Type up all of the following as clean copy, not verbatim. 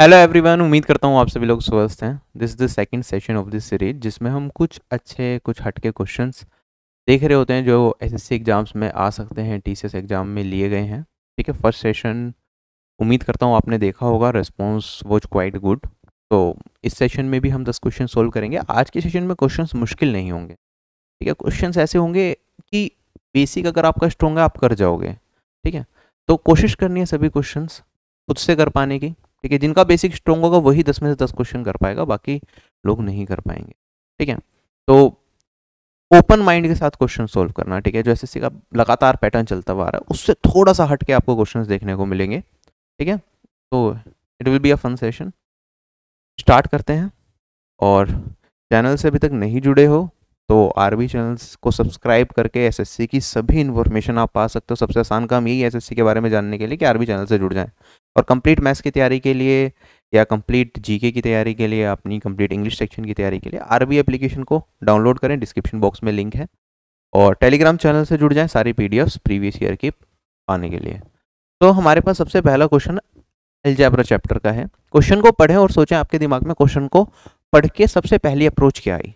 Hello everyone, उम्मीद करता हूँ आप सभी लोग स्वस्थ हैं। This is the second session of this series जिसमें हम कुछ अच्छे कुछ हटके क्वेश्चंस देख रहे होते हैं जो एसएससी एग्ज़ाम्स में आ सकते हैं, टीसीएस एग्ज़ाम में लिए गए हैं। ठीक है, फर्स्ट सेशन उम्मीद करता हूँ आपने देखा होगा, रिस्पॉन्स वॉज क्वाइट गुड। तो इस सेशन में भी हम 10 क्वेश्चन सोल्व करेंगे। आज के सेशन में क्वेश्चन मुश्किल नहीं होंगे। ठीक है, क्वेश्चन ऐसे होंगे कि बेसिक अगर आपका स्ट्रॉन्ग है आप कर जाओगे। ठीक है, तो कोशिश करनी है सभी क्वेश्चन खुद से कर पाने की। ठीक है, जिनका बेसिक स्ट्रॉन्ग होगा वही 10 में से 10 क्वेश्चन कर पाएगा, बाकी लोग नहीं कर पाएंगे। ठीक है, तो ओपन माइंड के साथ क्वेश्चन सॉल्व करना। ठीक है, जो एसएससी का लगातार पैटर्न चलता हुआ आ रहा है उससे थोड़ा सा हटके आपको क्वेश्चंस देखने को मिलेंगे। ठीक है, तो it will be a fun session. Start करते हैं, और चैनल से अभी तक नहीं जुड़े हो तो आरबी चैनल्स को सब्सक्राइब करके एसएससी की सभी इन्फॉर्मेशन आप पा सकते हो। सबसे आसान काम यही है एसएससी के बारे में जानने के लिए कि आरबी चैनल से जुड़ जाएं। और कंप्लीट मैथ्स की तैयारी के लिए या कंप्लीट जीके की तैयारी के लिए, अपनी कंप्लीट इंग्लिश सेक्शन की तैयारी के लिए आरबी एप्लीकेशन को डाउनलोड करें, डिस्क्रिप्शन बॉक्स में लिंक है। और टेलीग्राम चैनल से जुड़ जाएँ सारी पीडीएफ्स प्रीवियस ईयर की पाने के लिए। तो हमारे पास सबसे पहला क्वेश्चन अलजेब्रा चैप्टर का है। क्वेश्चन को पढ़ें और सोचें आपके दिमाग में क्वेश्चन को पढ़ के सबसे पहली अप्रोच क्या आई।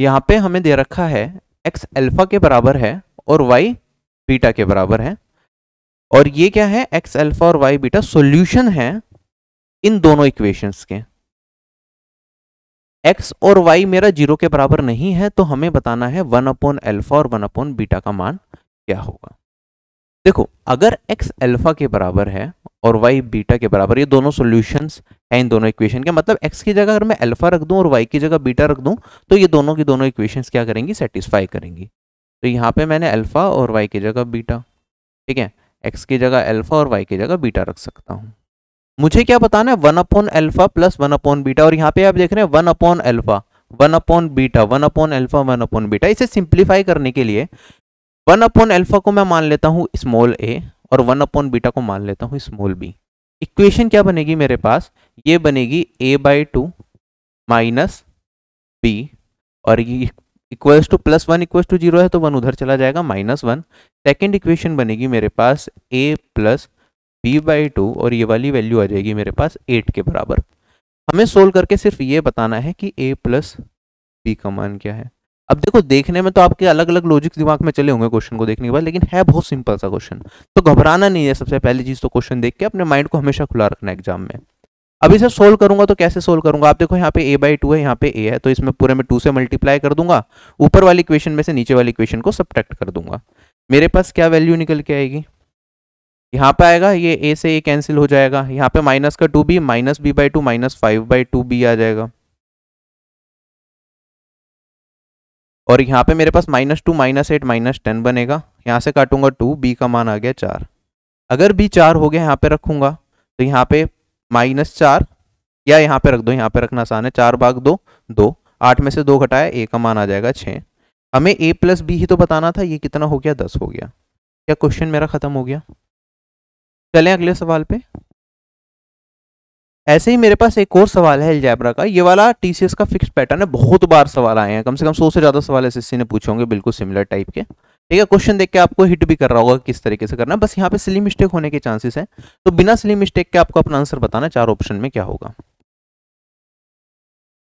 यहाँ पे हमें दे रखा है x अल्फा के बराबर है और y बीटा के बराबर है, और ये क्या है, x अल्फा और y बीटा सॉल्यूशन है इन दोनों इक्वेशंस के। x और y मेरा 0 के बराबर नहीं है, तो हमें बताना है 1/अल्फा और 1/बीटा का मान क्या होगा। देखो, अगर x अल्फा के बराबर है और y बीटा के बराबर, ये दोनों सॉल्यूशंस हैं इन दोनों इक्वेशन के, मतलब x की जगह अगर मैं अल्फा रख दूं और y की जगह बीटा रख दूं तो ये दोनों की दोनों इक्वेशंस क्या करेंगी, सेटिस्फाई करेंगी। तो यहाँ पे मैंने अल्फा और y की जगह बीटा, ठीक है, x की जगह अल्फा और y की जगह बीटा रख सकता हूँ। मुझे क्या बताना है, 1/अल्फा प्लस 1/बीटा। और यहाँ पे आप देख रहे हैं 1/अल्फा, 1/बीटा, 1/अल्फा, 1/बीटा। इसे सिंप्लीफाई करने के लिए 1/अल्फा को मैं मान लेता हूँ स्मॉल a और 1/बीटा को मान लेता हूँ स्मॉल b। इक्वेशन क्या बनेगी मेरे पास, ये बनेगी a/2 माइनस b, और ये इक्वल्स टू प्लस 1 = 0 है तो 1 उधर चला जाएगा, -1। सेकेंड इक्वेशन बनेगी मेरे पास a प्लस b/2, और ये वाली वैल्यू आ जाएगी मेरे पास 8 के बराबर। हमें सोल्व करके सिर्फ ये बताना है कि a प्लस b का मान क्या है। अब देखो, देखने में तो आपके अलग अलग लॉजिक्स दिमाग में चले होंगे क्वेश्चन को देखने के बाद, लेकिन है बहुत सिंपल सा क्वेश्चन, तो घबराना नहीं है। सबसे पहली चीज तो क्वेश्चन देख के अपने माइंड को हमेशा खुला रखना एग्जाम में। अब इसे सोल्व करूंगा तो कैसे सोल्व करूंगा, आप देखो यहाँ पे a/2 है, यहाँ पे a है, तो इसमें पूरे में 2 से मल्टीप्लाई कर दूंगा, ऊपर वाली इक्वेशन में से नीचे वाली इक्वेशन को सब्ट्रैक्ट कर दूंगा। मेरे पास क्या वैल्यू निकल के आएगी, यहाँ पे आएगा ये a से a कैंसिल हो जाएगा, यहाँ पे माइनस का 2b minus b/2 minus 5/2b आ जाएगा, और यहाँ पे मेरे पास -2 -8 -10 बनेगा। यहाँ से काटूंगा 2, b का मान आ गया 4। अगर b 4 हो गया यहाँ पे रखूंगा तो यहाँ पे -4, या यहाँ पे रख दो, यहाँ पे रखना आसान है, 4/2 2, 8 में से 2 घटाया a का मान आ जाएगा 6। हमें a प्लस b ही तो बताना था, ये कितना हो गया, 10 हो गया। क्या क्वेश्चन मेरा खत्म हो गया? चलें अगले सवाल पे। ऐसे ही मेरे पास एक और सवाल है अलजेब्रा का, ये वाला टीसीएस का फिक्स पैटर्न है, बहुत बार सवाल आए हैं, कम से कम 100 से ज़्यादा सवाल एसएससी ने पूछे होंगे बिल्कुल सिमिलर टाइप के। ठीक है, क्वेश्चन देख के आपको हिट भी कर रहा होगा किस तरीके से करना है, बस यहाँ पे सिली मिस्टेक होने के चांसेस हैं, तो बिना सिली मिस्टेक के आपको अपना आंसर बताना 4 ऑप्शन में क्या होगा।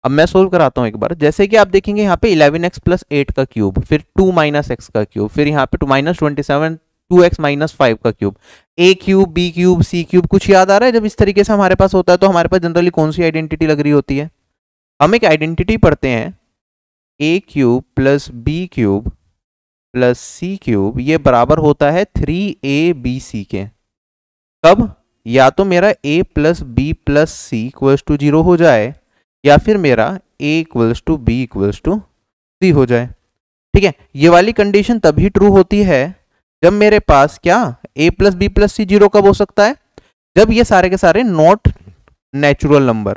अब मैं सोल्व कराता हूँ एक बार। जैसे कि आप देखेंगे यहाँ पे 11x प्लस 8 का क्यूब, फिर 2 - x का क्यूब, फिर यहाँ पे -27 2x - 5 का cube, a cube, b cube, c cube. कुछ याद आ रहा है? जब इस तरीके से हमारे पास होता है तो हमारे पास जनरली कौन सी आइडेंटिटी लग रही होती है, हम एक आइडेंटिटी पढ़ते हैं a cube plus b cube plus c cube, ये बराबर होता है 3abc के। कब, या तो मेरा a plus b plus c equals to 0 हो जाए, या फिर मेरा a equals to b equals to c हो जाए। ठीक है, ये वाली कंडीशन तभी ट्रू होती है जब मेरे पास क्या, a plus B plus C 0 कब हो सकता है, जब ये सारे के सारे not natural number,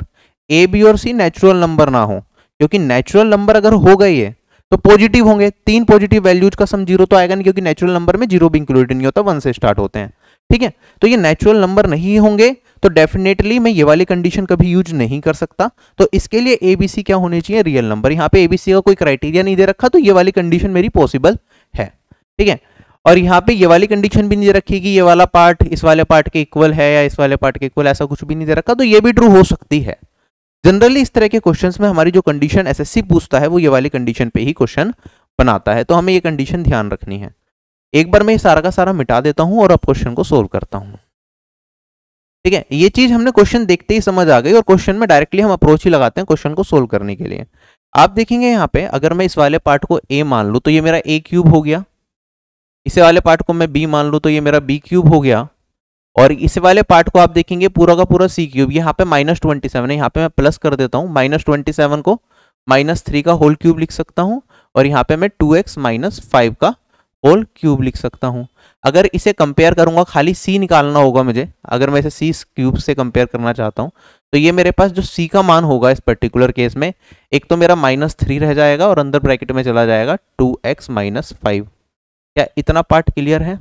a b और c नेचुरल नंबर ना हो, क्योंकि नेचुरल नंबर अगर हो गई है तो पॉजिटिव होंगे। 3 पॉजिटिव वैल्यूज का सम 0 तो आएगा नहीं, क्योंकि नेचुरल नंबर में 0 भी इंक्लूडेड नहीं होता, 1 से स्टार्ट होते हैं। ठीक है, तो ये नेचुरल नंबर नहीं होंगे, तो डेफिनेटली मैं ये वाली कंडीशन कभी यूज नहीं कर सकता। तो इसके लिए ए बी सी क्या होने चाहिए, रियल नंबर। यहाँ पे ए बी सी का कोई क्राइटेरिया नहीं दे रखा, तो ये वाली कंडीशन मेरी पॉसिबल है। ठीक है, और यहाँ पे ये वाली कंडीशन भी नहीं दे रखी कि ये वाला पार्ट इस वाले पार्ट के इक्वल है या इस वाले पार्ट के इक्वल, ऐसा कुछ भी नहीं दे रखा, तो ये भी ट्रू हो सकती है। जनरली इस तरह के क्वेश्चंस में हमारी जो कंडीशन एसएससी पूछता है वो ये वाली कंडीशन पे ही क्वेश्चन बनाता है, तो हमें ये कंडीशन ध्यान रखनी है। एक बार मैं ये सारा का सारा मिटा देता हूँ और अब क्वेश्चन को सोल्व करता हूँ। ठीक है, ये चीज हमने क्वेश्चन देखते ही समझ आ गई और क्वेश्चन में डायरेक्टली हम अप्रोच ही लगाते हैं क्वेश्चन को सोल्व करने के लिए। आप देखेंगे यहाँ पे अगर मैं इस वाले पार्ट को ए मान लूँ तो ये मेरा ए क्यूब हो गया, इसे वाले पार्ट को मैं बी मान लूँ तो ये मेरा बी क्यूब हो गया, और इसे वाले पार्ट को आप देखेंगे पूरा का पूरा सी क्यूब। यहाँ पे -27 है, यहाँ पे मैं प्लस कर देता हूँ, -27 को -3 का होल क्यूब लिख सकता हूँ और यहाँ पे मैं 2x - 5 का होल क्यूब लिख सकता हूँ। अगर इसे कंपेयर करूँगा, खाली c निकालना होगा मुझे, अगर मैं इसे c क्यूब से कंपेयर करना चाहता हूँ तो ये मेरे पास जो c का मान होगा इस पर्टिकुलर केस में, एक तो मेरा -3 रह जाएगा और अंदर ब्रैकेट में चला जाएगा 2x - 5। क्या इतना पार्ट क्लियर है?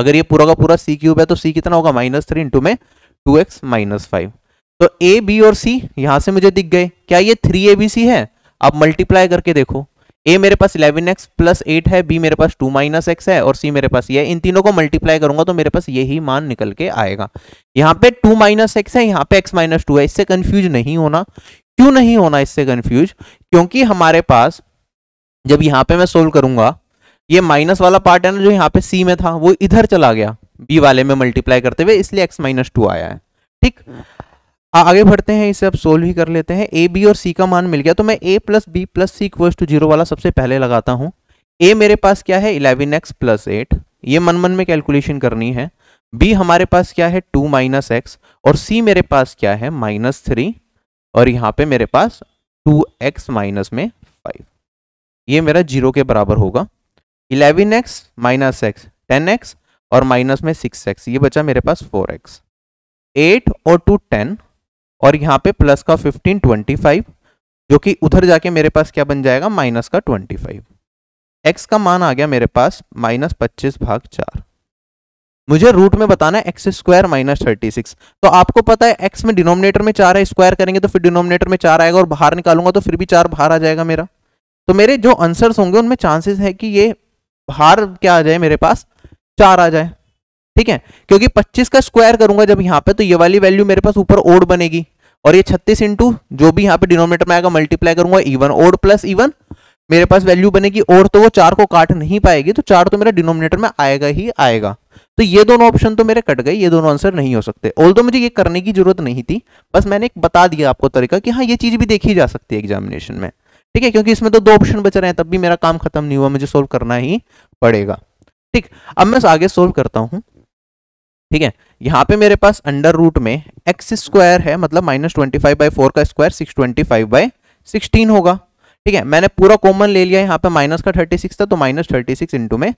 अगर ये पूरा का पूरा c क्यूब है तो c कितना होगा, -3 × 2x - 5। तो a, b और c यहाँ से मुझे दिख गए। क्या ये 3abc है? आप मल्टीप्लाई करके देखो, a मेरे पास 11x + 8 है, b मेरे पास 2 - x है और c मेरे पास ये है। इन तीनों को मल्टीप्लाई करूंगा तो मेरे पास यही मान निकल के आएगा। यहाँ पे 2 - x है, यहाँ पे x - 2 है। इससे कन्फ्यूज नहीं होना। क्यों नहीं होना इससे कन्फ्यूज? क्योंकि हमारे पास जब यहाँ पे मैं सोल्व करूंगा, ये माइनस वाला पार्ट है ना जो यहाँ पे c में था, वो इधर चला गया b वाले में मल्टीप्लाई करते हुए, इसलिए x - 2 आया है। ठीक, आगे बढ़ते हैं, इसे अब सोल्व ही कर लेते हैं। a, b और c का मान मिल गया तो मैं a plus B plus C equal to 0 वाला सबसे पहले लगाता हूँ। a मेरे पास क्या है, 11x + 8, ये मन में कैलकुलेशन करनी है। b हमारे पास क्या है, 2 - x, और c मेरे पास क्या है, -3, और यहाँ पे मेरे पास 2x - 5। ये मेरा 0 के बराबर होगा। 11x - x 10x और माइनस में 6x, ये बचा मेरे पास 4x। 8 और 2 10 और यहाँ पे प्लस का 15 25, जो कि उधर जाके मेरे पास क्या बन जाएगा, माइनस का 25। x का मान आ गया मेरे पास -25/4। मुझे रूट में बताना है x² - 36। तो आपको पता है x में डिनोमिनेटर में 4 है, स्क्वायर करेंगे तो फिर डिनोमिनेटर में 4 आएगा और बाहर निकालूंगा तो फिर भी 4 बाहर आ जाएगा मेरा। तो मेरे जो आंसर्स होंगे उनमें चांसेस है कि ये बाहर क्या आ जाए मेरे पास, 4 आ जाए। ठीक है, क्योंकि 25 का स्क्वायर करूंगा जब यहाँ पे तो ये वाली वैल्यू मेरे पास ऊपर ओड बनेगी और ये 36 जो भी यहाँ पे डिनोमिनेटर में आएगा मल्टीप्लाई करूंगा, इवन ओड प्लस इवन मेरे पास वैल्यू बनेगी ओड, तो वो 4 को काट नहीं पाएगी, तो 4 तो मेरा डिनोमिनेटर में आएगा ही आएगा। तो ये दोनों ऑप्शन तो मेरे कट गए, ये दोनों आंसर नहीं हो सकते। ऑल्दो मुझे ये करने की जरूरत नहीं थी, बस मैंने एक बता दिया आपको तरीका कि हाँ ये चीज भी देखी जा सकती है एग्जामिनेशन में। ठीक है, क्योंकि इसमें तो 2 ऑप्शन बच रहे हैं, तब भी मेरा काम खत्म नहीं हुआ, मुझे सोल्व करना ही पड़ेगा। ठीक, अब मैं आगे सोल्व करता हूँ। ठीक है, यहाँ पे मेरे पास अंडर रूट में x² है, मतलब -25/4 का स्क्वायर 625/16 होगा। ठीक है, मैंने पूरा कॉमन ले लिया, यहाँ पे माइनस का 36 था तो -36 ×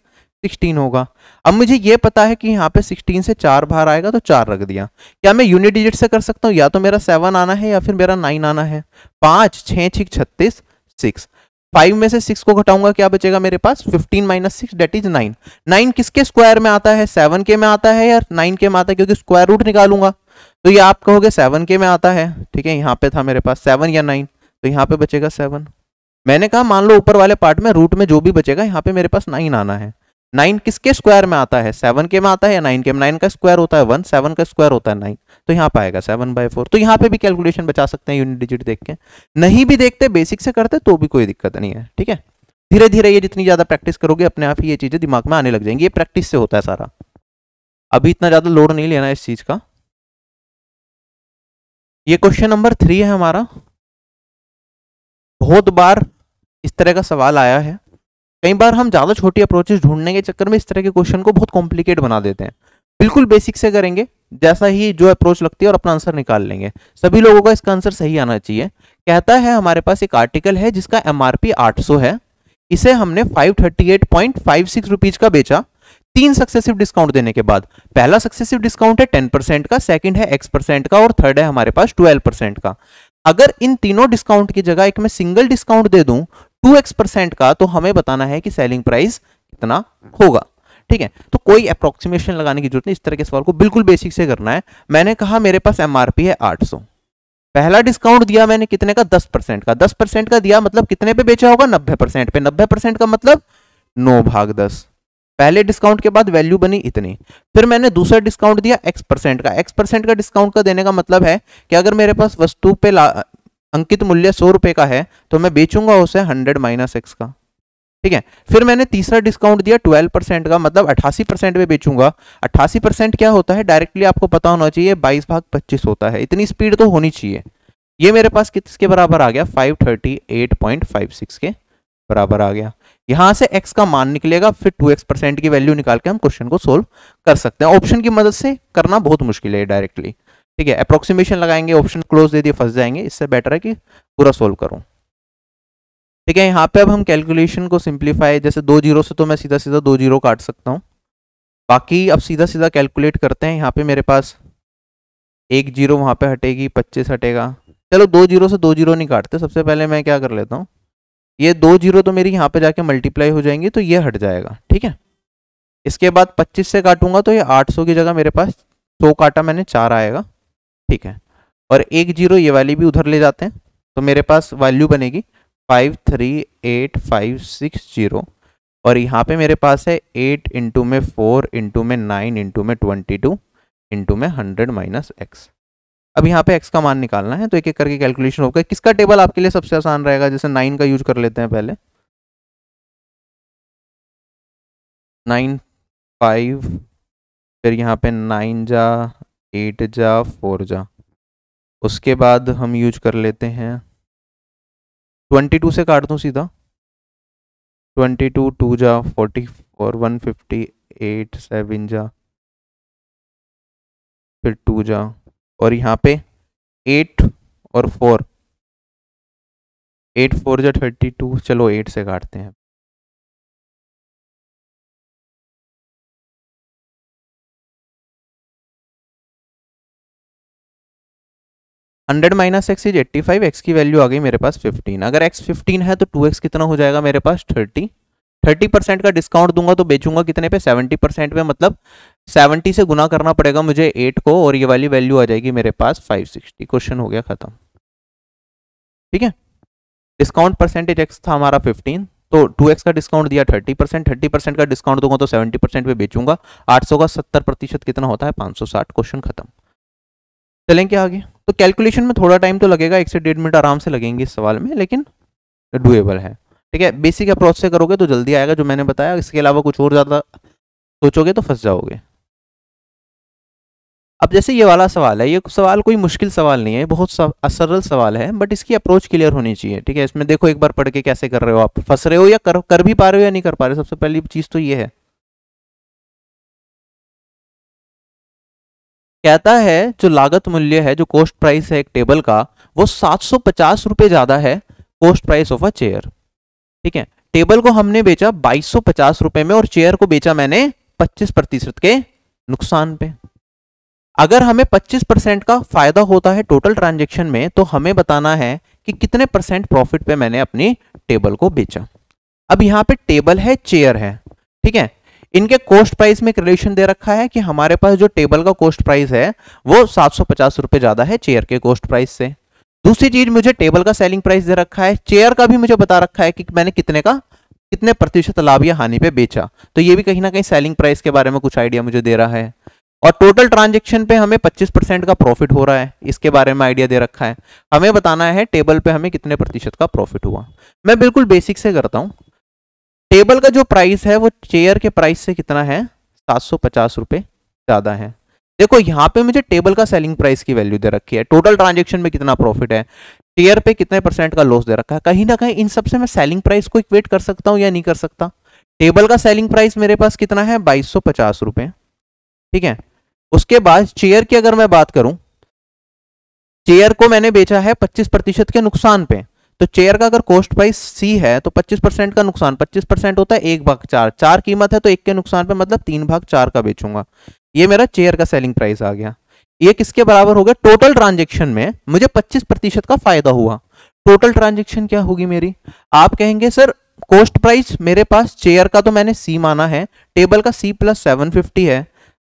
16 होगा। अब मुझे ये पता है कि यहाँ पे 16 से 4 बाहर आएगा तो 4 रख दिया। क्या मैं यूनिट डिजिट से कर सकता हूँ? या तो मेरा 7 आना है या फिर मेरा 9 आना है। 5, 6, 36, 6। 5 में से 6 को घटाऊंगा, क्या बचेगा मेरे पास, 15 - 6 डेट इज 9। 9 किसके स्क्वायर में आता है, 7 के में आता है या 9 के में आता है? क्योंकि स्क्वायर रूट निकालूंगा तो ये आप कहोगे 7 के में आता है। ठीक है, यहाँ पे था मेरे पास 7 या 9, तो यहाँ पे बचेगा 7। मैंने कहा मान लो ऊपर वाले पार्ट में रूट में जो भी बचेगा, यहाँ पे मेरे पास 9 आना है। 9 किसके स्क्वायर में आता है, 7 के में आता है या 9 के में? 9 का स्क्वायर होता है 1, 7 का स्क्वायर होता है 9, तो यहाँ पे आएगा 7/4। तो यहाँ पे भी कैलकुलेशन बचा सकते हैं यूनिट डिजिट देख के, नहीं भी देखते बेसिक से करते तो भी कोई दिक्कत नहीं है। ठीक है, धीरे धीरे ये जितनी ज्यादा प्रैक्टिस करोगे अपने आप ही ये चीजें दिमाग में आने लग जाएंगी, ये प्रैक्टिस से होता है सारा। अभी इतना ज्यादा लोड नहीं लेना है इस चीज का। ये क्वेश्चन नंबर 3 है हमारा। बहुत बार इस तरह का सवाल आया है। कई बार हम ज़्यादा छोटी अप्रोचेस ढूंढने के चक्कर में इस तरह के क्वेश्चन को बहुत कॉम्प्लिकेट बना देते हैं। बिल्कुल बेसिक से करेंगे, जैसा ही जो अप्रोच लगती है, और अपना आंसर निकाल लेंगे। सभी लोगों का इसका आंसर सही आना चाहिए। कहता है हमारे पास एक आर्टिकल है जिसका MRP 800 है, इसे हमने 538.56 रुपीज का बेचा 3 सक्सेसिव डिस्काउंट देने के बाद। पहला सक्सेसिव डिस्काउंट है 10% का, सेकेंड है X% का और थर्ड है हमारे पास 12% का। अगर इन तीनों डिस्काउंट की जगह एक मैं सिंगल डिस्काउंट दे दूं 2x% का, तो हमें बताना है कि सेलिंग प्राइस कितना होगा। ठीक है, तो कोई अप्रोक्सीमेशन लगाने की जरूरत नहीं, इस तरह के सवाल को बिल्कुल बेसिक से करना है। मैंने कहा मेरे पास MRP है 800, पहला डिस्काउंट दिया मैंने कितने का, 10% का। 10% का दिया मतलब कितने पे बेचा होगा, 90% पे। 90% का मतलब 9/10। पहले डिस्काउंट के बाद वैल्यू बनी इतनी, फिर मैंने दूसरा डिस्काउंट दिया x% का। x% का डिस्काउंट का देने का मतलब है कि अगर मेरे पास वस्तु पे अंकित मूल्य 100 रुपए का है तो मैं बेचूंगा उसे 100 - x का, ठीक है। फिर मैंने तीसरा डिस्काउंट दिया 12% का, मतलब 88% में बेचूंगा। 88% क्या होता है डायरेक्टली आपको पता होना चाहिए, 22/25 होता है, इतनी स्पीड तो होनी चाहिए। ये मेरे पास किसके बराबर आ गया, 538.56 के बराबर आ गया। यहाँ से x का मान निकलेगा, फिर 2x% की वैल्यू निकाल के हम क्वेश्चन को सोल्व कर सकते हैं। ऑप्शन की मदद से करना बहुत मुश्किल है डायरेक्टली, ठीक है। अप्रोक्सीमेशन लगाएंगे, ऑप्शन क्लोज दे दिए, फंस जाएंगे। इससे बेटर है कि पूरा सोल्व करूँ, ठीक है। यहाँ पे अब हम कैलकुलेशन को सिंप्लीफाई, जैसे 2 0 से तो मैं सीधा सीधा 2 0 काट सकता हूँ, बाकी अब सीधा सीधा कैलकुलेट करते हैं। यहाँ पे मेरे पास 1 0 वहाँ पे हटेगी, 25 हटेगा। चलो 2 0 से 2 0 नहीं काटते, सबसे पहले मैं क्या कर लेता हूँ, ये 2 0 तो मेरी यहाँ पे जाके मल्टीप्लाई हो जाएंगी तो ये हट जाएगा, ठीक है। इसके बाद 25 से काटूंगा तो ये 800 की जगह मेरे पास 100 काटा मैंने 4 आएगा, ठीक है। और 1 0 ये वाली भी उधर ले जाते हैं तो मेरे पास वैल्यू बनेगी 538.560, और यहाँ पे मेरे पास है 8 × 4 × 9 × 22 × 100 - x। अब यहाँ पे x का मान निकालना है तो एक एक करके कैलकुलेशन होगा। किसका टेबल आपके लिए सबसे आसान रहेगा, जैसे 9 का यूज कर लेते हैं पहले, 9 5, फिर यहाँ पे 9 जा 8 जा 4 जा। उसके बाद हम यूज कर लेते हैं 22 से काट दूँ सीधा, 22 2 जा 44 158 7 जा, फिर 2 जा, और यहाँ पे 8 और 4 जा 32। चलो 8 से काटते हैं, 100 - x इज 85। x की वैल्यू आ गई मेरे पास 15। अगर x 15 है तो 2x कितना हो जाएगा मेरे पास 30। 30% का डिस्काउंट दूंगा तो बेचूंगा कितने पे, 70% पे, मतलब 70 से गुना करना पड़ेगा मुझे 8 को, और ये वाली वैल्यू आ जाएगी मेरे पास 560। क्वेश्चन हो गया खत्म, ठीक है। डिस्काउंट परसेंटेज x था हमारा 15, तो 2x का डिस्काउंट दिया 30%। 30% का डिस्काउंट दूंगा तो 70% पे बेचूंगा। 800 का 70% कितना होता है, 560। क्वेश्चन खत्म। चलेंगे आगे। तो कैलकुलेशन में थोड़ा टाइम तो लगेगा, 1 से 1.5 मिनट आराम से लगेंगे इस सवाल में, लेकिन डुएबल है, ठीक है। बेसिक अप्रोच से करोगे तो जल्दी आएगा, जो मैंने बताया। इसके अलावा कुछ और ज़्यादा सोचोगे तो फंस जाओगे। अब जैसे ये वाला सवाल है, ये सवाल कोई मुश्किल सवाल नहीं है, बहुत सरल सवाल है, बट इसकी अप्रोच क्लियर होनी चाहिए, ठीक है। इसमें देखो एक बार पढ़ के कैसे कर रहे हो आप, फंस रहे हो या कर भी पा रहे हो या नहीं कर पा रहे हो, सबसे पहली चीज़ तो ये है। कहता है जो लागत मूल्य है, जो कॉस्ट प्राइस है एक टेबल का, वो 750 रुपये ज़्यादा है cost price of a chair, ठीक है। टेबल को हमने बेचा 2250 रुपए में और चेयर को बेचा मैंने 25% के नुकसान पे। अगर हमें 25% का फायदा होता है टोटल ट्रांजैक्शन में, तो हमें बताना है कि कितने परसेंट प्रॉफिट पे मैंने अपनी टेबल को बेचा। अब यहाँ पे टेबल है, चेयर है, ठीक है। इनके कॉस्ट प्राइस में एक रिलेशन दे रखा है कि हमारे पास जो टेबल का कॉस्ट प्राइस है वो 750 रुपए ज्यादा है चेयर के कॉस्ट प्राइस से। दूसरी चीज, मुझे टेबल का सेलिंग प्राइस दे रखा है, चेयर का भी मुझे बता रखा है कि मैंने कितने प्रतिशत लाभ या हानि पे बेचा, तो ये भी कहीं ना कहीं सेलिंग प्राइस के बारे में कुछ आइडिया मुझे दे रहा है। और टोटल ट्रांजैक्शन पे हमें 25% का प्रॉफिट हो रहा है, इसके बारे में आइडिया दे रखा है। हमें बताना है टेबल पे हमें कितने प्रतिशत का प्रॉफिट हुआ। मैं बिल्कुल बेसिक से करता हूँ। टेबल का जो प्राइस है वो चेयर के प्राइस से कितना है, 750 रुपये ज़्यादा है। देखो यहाँ पे मुझे टेबल का सेलिंग प्राइस की वैल्यू दे रखी है, टोटल ट्रांजैक्शन में कितना प्रॉफिट है, चेयर पे कितने परसेंट का लॉस दे रखा है। कहीं ना कहीं इन सब से मैं सेलिंग प्राइस को इक्वेट कर सकता हूँ या नहीं कर सकता। टेबल का सेलिंग प्राइस मेरे पास कितना है, 2250 रुपये, ठीक है। उसके बाद चेयर की अगर मैं बात करूँ, चेयर को मैंने बेचा है 25% के नुकसान पे, तो चेयर का अगर कॉस्ट प्राइस सी है तो 25% का नुकसान, 25% होता है 1/4, 4 कीमत है तो 1 के नुकसान पे, मतलब 3/4 का बेचूंगा। ये मेरा चेयर का सेलिंग प्राइस आ गया। ये किसके बराबर हो गया, टोटल ट्रांजैक्शन में मुझे 25% का फायदा हुआ। टोटल ट्रांजैक्शन क्या होगी मेरी, आप कहेंगे सर कॉस्ट प्राइस मेरे पास चेयर का तो मैंने सी माना है, टेबल का सी प्लस 750 है,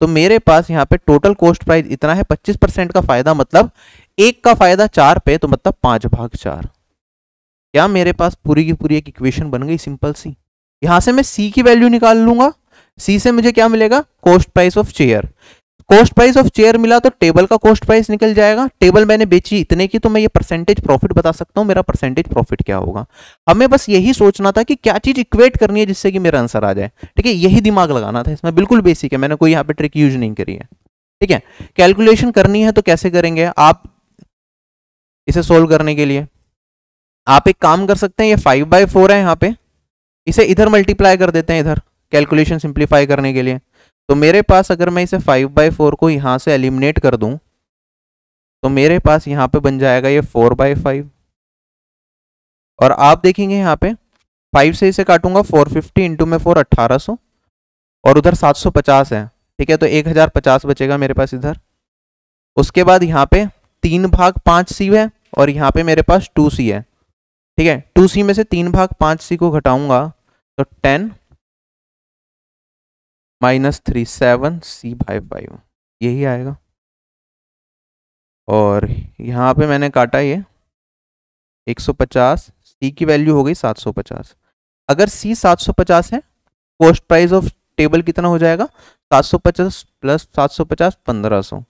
तो मेरे पास यहाँ पे टोटल कॉस्ट प्राइस इतना है, 25% का फायदा, मतलब 1 का फायदा 4 पे, तो मतलब 5/4। क्या मेरे पास पूरी की पूरी एक इक्वेशन बन गई सिंपल सी। यहाँ से मैं सी की वैल्यू निकाल लूंगा, सी से मुझे क्या मिलेगा, cost price of chair. Cost price of chair मिला तो टेबल का कॉस्ट प्राइस निकल जाएगा। टेबल मैंने बेची इतने की तो मैं ये परसेंटेज प्रॉफिट बता सकता हूँ, मेरा परसेंटेज प्रॉफिट क्या होगा। हमें बस यही सोचना था कि क्या चीज इक्वेट करनी है जिससे कि मेरा आंसर आ जाए। ठीक है, यही दिमाग लगाना था इसमें, बिल्कुल बेसिक है, मैंने कोई यहाँ पे ट्रिक यूज नहीं करी है। ठीक है, कैलकुलेशन करनी है तो कैसे करेंगे आप इसे सोल्व करने के लिए? आप एक काम कर सकते हैं, ये 5/4 है यहाँ पे, इसे इधर मल्टीप्लाई कर देते हैं इधर, कैलकुलेशन सिंप्लीफाई करने के लिए। तो मेरे पास अगर मैं इसे 5/4 को यहाँ से एलिमिनेट कर दूं तो मेरे पास यहाँ पे बन जाएगा ये 4/5। और आप देखेंगे यहाँ पे 5 से इसे काटूंगा, 450 इंटू में 4 1800 और उधर 750 है। ठीक है, तो 1050 बचेगा मेरे पास इधर। उसके बाद यहाँ पे 3/5C है और यहाँ पे मेरे पास 2C है। ठीक है, 2C में से 3/5C को घटाऊंगा तो 10 माइनस 3/7C/5 यही आएगा। और यहाँ पे मैंने काटा ये 150, C की वैल्यू हो गई 750। अगर C 750 है, कॉस्ट प्राइस ऑफ टेबल कितना हो जाएगा, 750 प्लस 750 1500।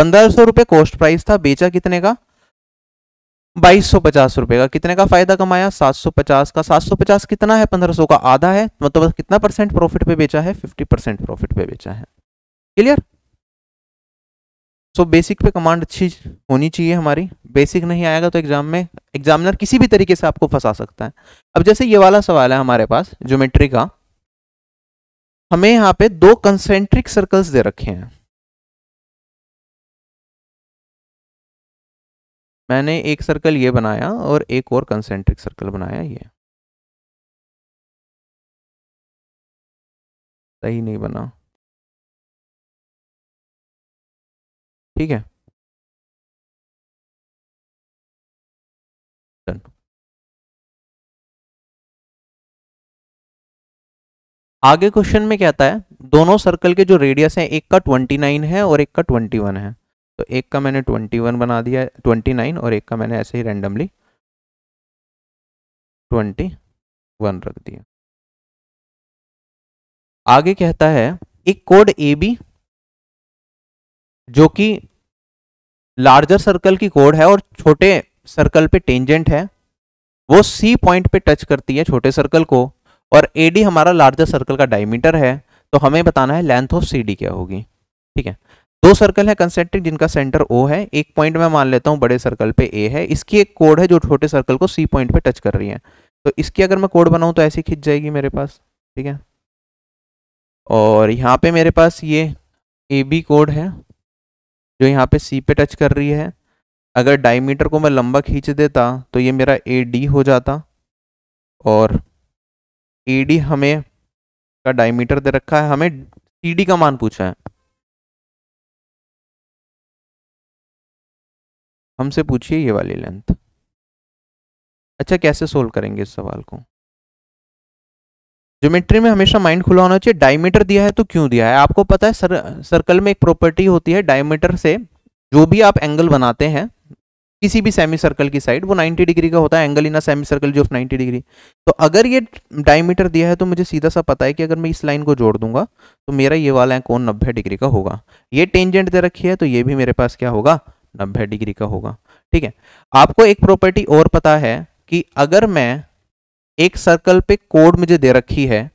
1500 रुपये कॉस्ट प्राइस था, बेचा कितने का, 2250 रुपए का। कितने का फायदा कमाया, 750 का। 750 कितना है, 1500 का आधा है, मतलब कितना परसेंट प्रॉफिट पे बेचा है, 50% प्रॉफिट पे बेचा है। क्लियर? सो बेसिक पे कमांड अच्छी होनी चाहिए हमारी। बेसिक नहीं आएगा तो एग्जाम में एग्जामिनर किसी भी तरीके से आपको फंसा सकता है। अब जैसे ये वाला सवाल है हमारे पास ज्योमेट्री का, हमें यहाँ पे 2 कंसेंट्रिक सर्कल्स दे रखे हैं। मैंने एक सर्कल ये बनाया और एक और कंसेंट्रिक सर्कल बनाया, ये सही नहीं बना। ठीक है, डन। आगे क्वेश्चन में क्या आता है, दोनों सर्कल के जो रेडियस हैं, एक का 29 है और एक का 21 है। तो एक का मैंने 21 बना दिया, 29, और एक का मैंने ऐसे ही रैंडमली 21 रख दिया। आगे कहता है एक कोड AB जो कि लार्जर सर्कल की कोड है और छोटे सर्कल पे टेंजेंट है, वो C पॉइंट पे टच करती है छोटे सर्कल को, और AD हमारा लार्जर सर्कल का डायमीटर है। तो हमें बताना है लेंथ ऑफ CD क्या होगी। ठीक है, 2 सर्कल है कंसेंट्रिक जिनका सेंटर O है, एक पॉइंट मैं मान लेता हूँ बड़े सर्कल पे A है, इसकी एक कोड है जो छोटे सर्कल को C पॉइंट पे टच कर रही है। तो इसकी अगर मैं कोड बनाऊँ तो ऐसी खिंच जाएगी मेरे पास। ठीक है, और यहाँ पे मेरे पास ये AB कोड है जो यहाँ पे C पे टच कर रही है। अगर डायमीटर को मैं लंबा खींच देता तो ये मेरा AD हो जाता, और AD हमें का डायमीटर दे रखा है, हमें CD का मान पूछा है, हमसे पूछिए ये वाली लेंथ। अच्छा, कैसे सोल्व करेंगे इस सवाल को? ज्योमेट्री में हमेशा माइंड खुला होना चाहिए। डायमीटर दिया है तो क्यों दिया है, आपको पता है सर्कल में एक प्रॉपर्टी होती है, डायमीटर से जो भी आप एंगल बनाते हैं किसी भी सेमी सर्कल की साइड, वो 90 डिग्री का होता है angle in a semi circle जो ऑफ 90 डिग्री। तो अगर ये डायमीटर दिया है तो मुझे सीधा सा पता है कि अगर मैं इस लाइन को जोड़ दूंगा तो मेरा ये वाला कोण 90 डिग्री का होगा। ये टेंजेंट दे रखी है तो ये भी मेरे पास क्या होगा, 90 डिग्री का होगा। ठीक है, आपको एक प्रॉपर्टी और पता है कि अगर मैं एक सर्कल पे कोड मुझे दे रखी है,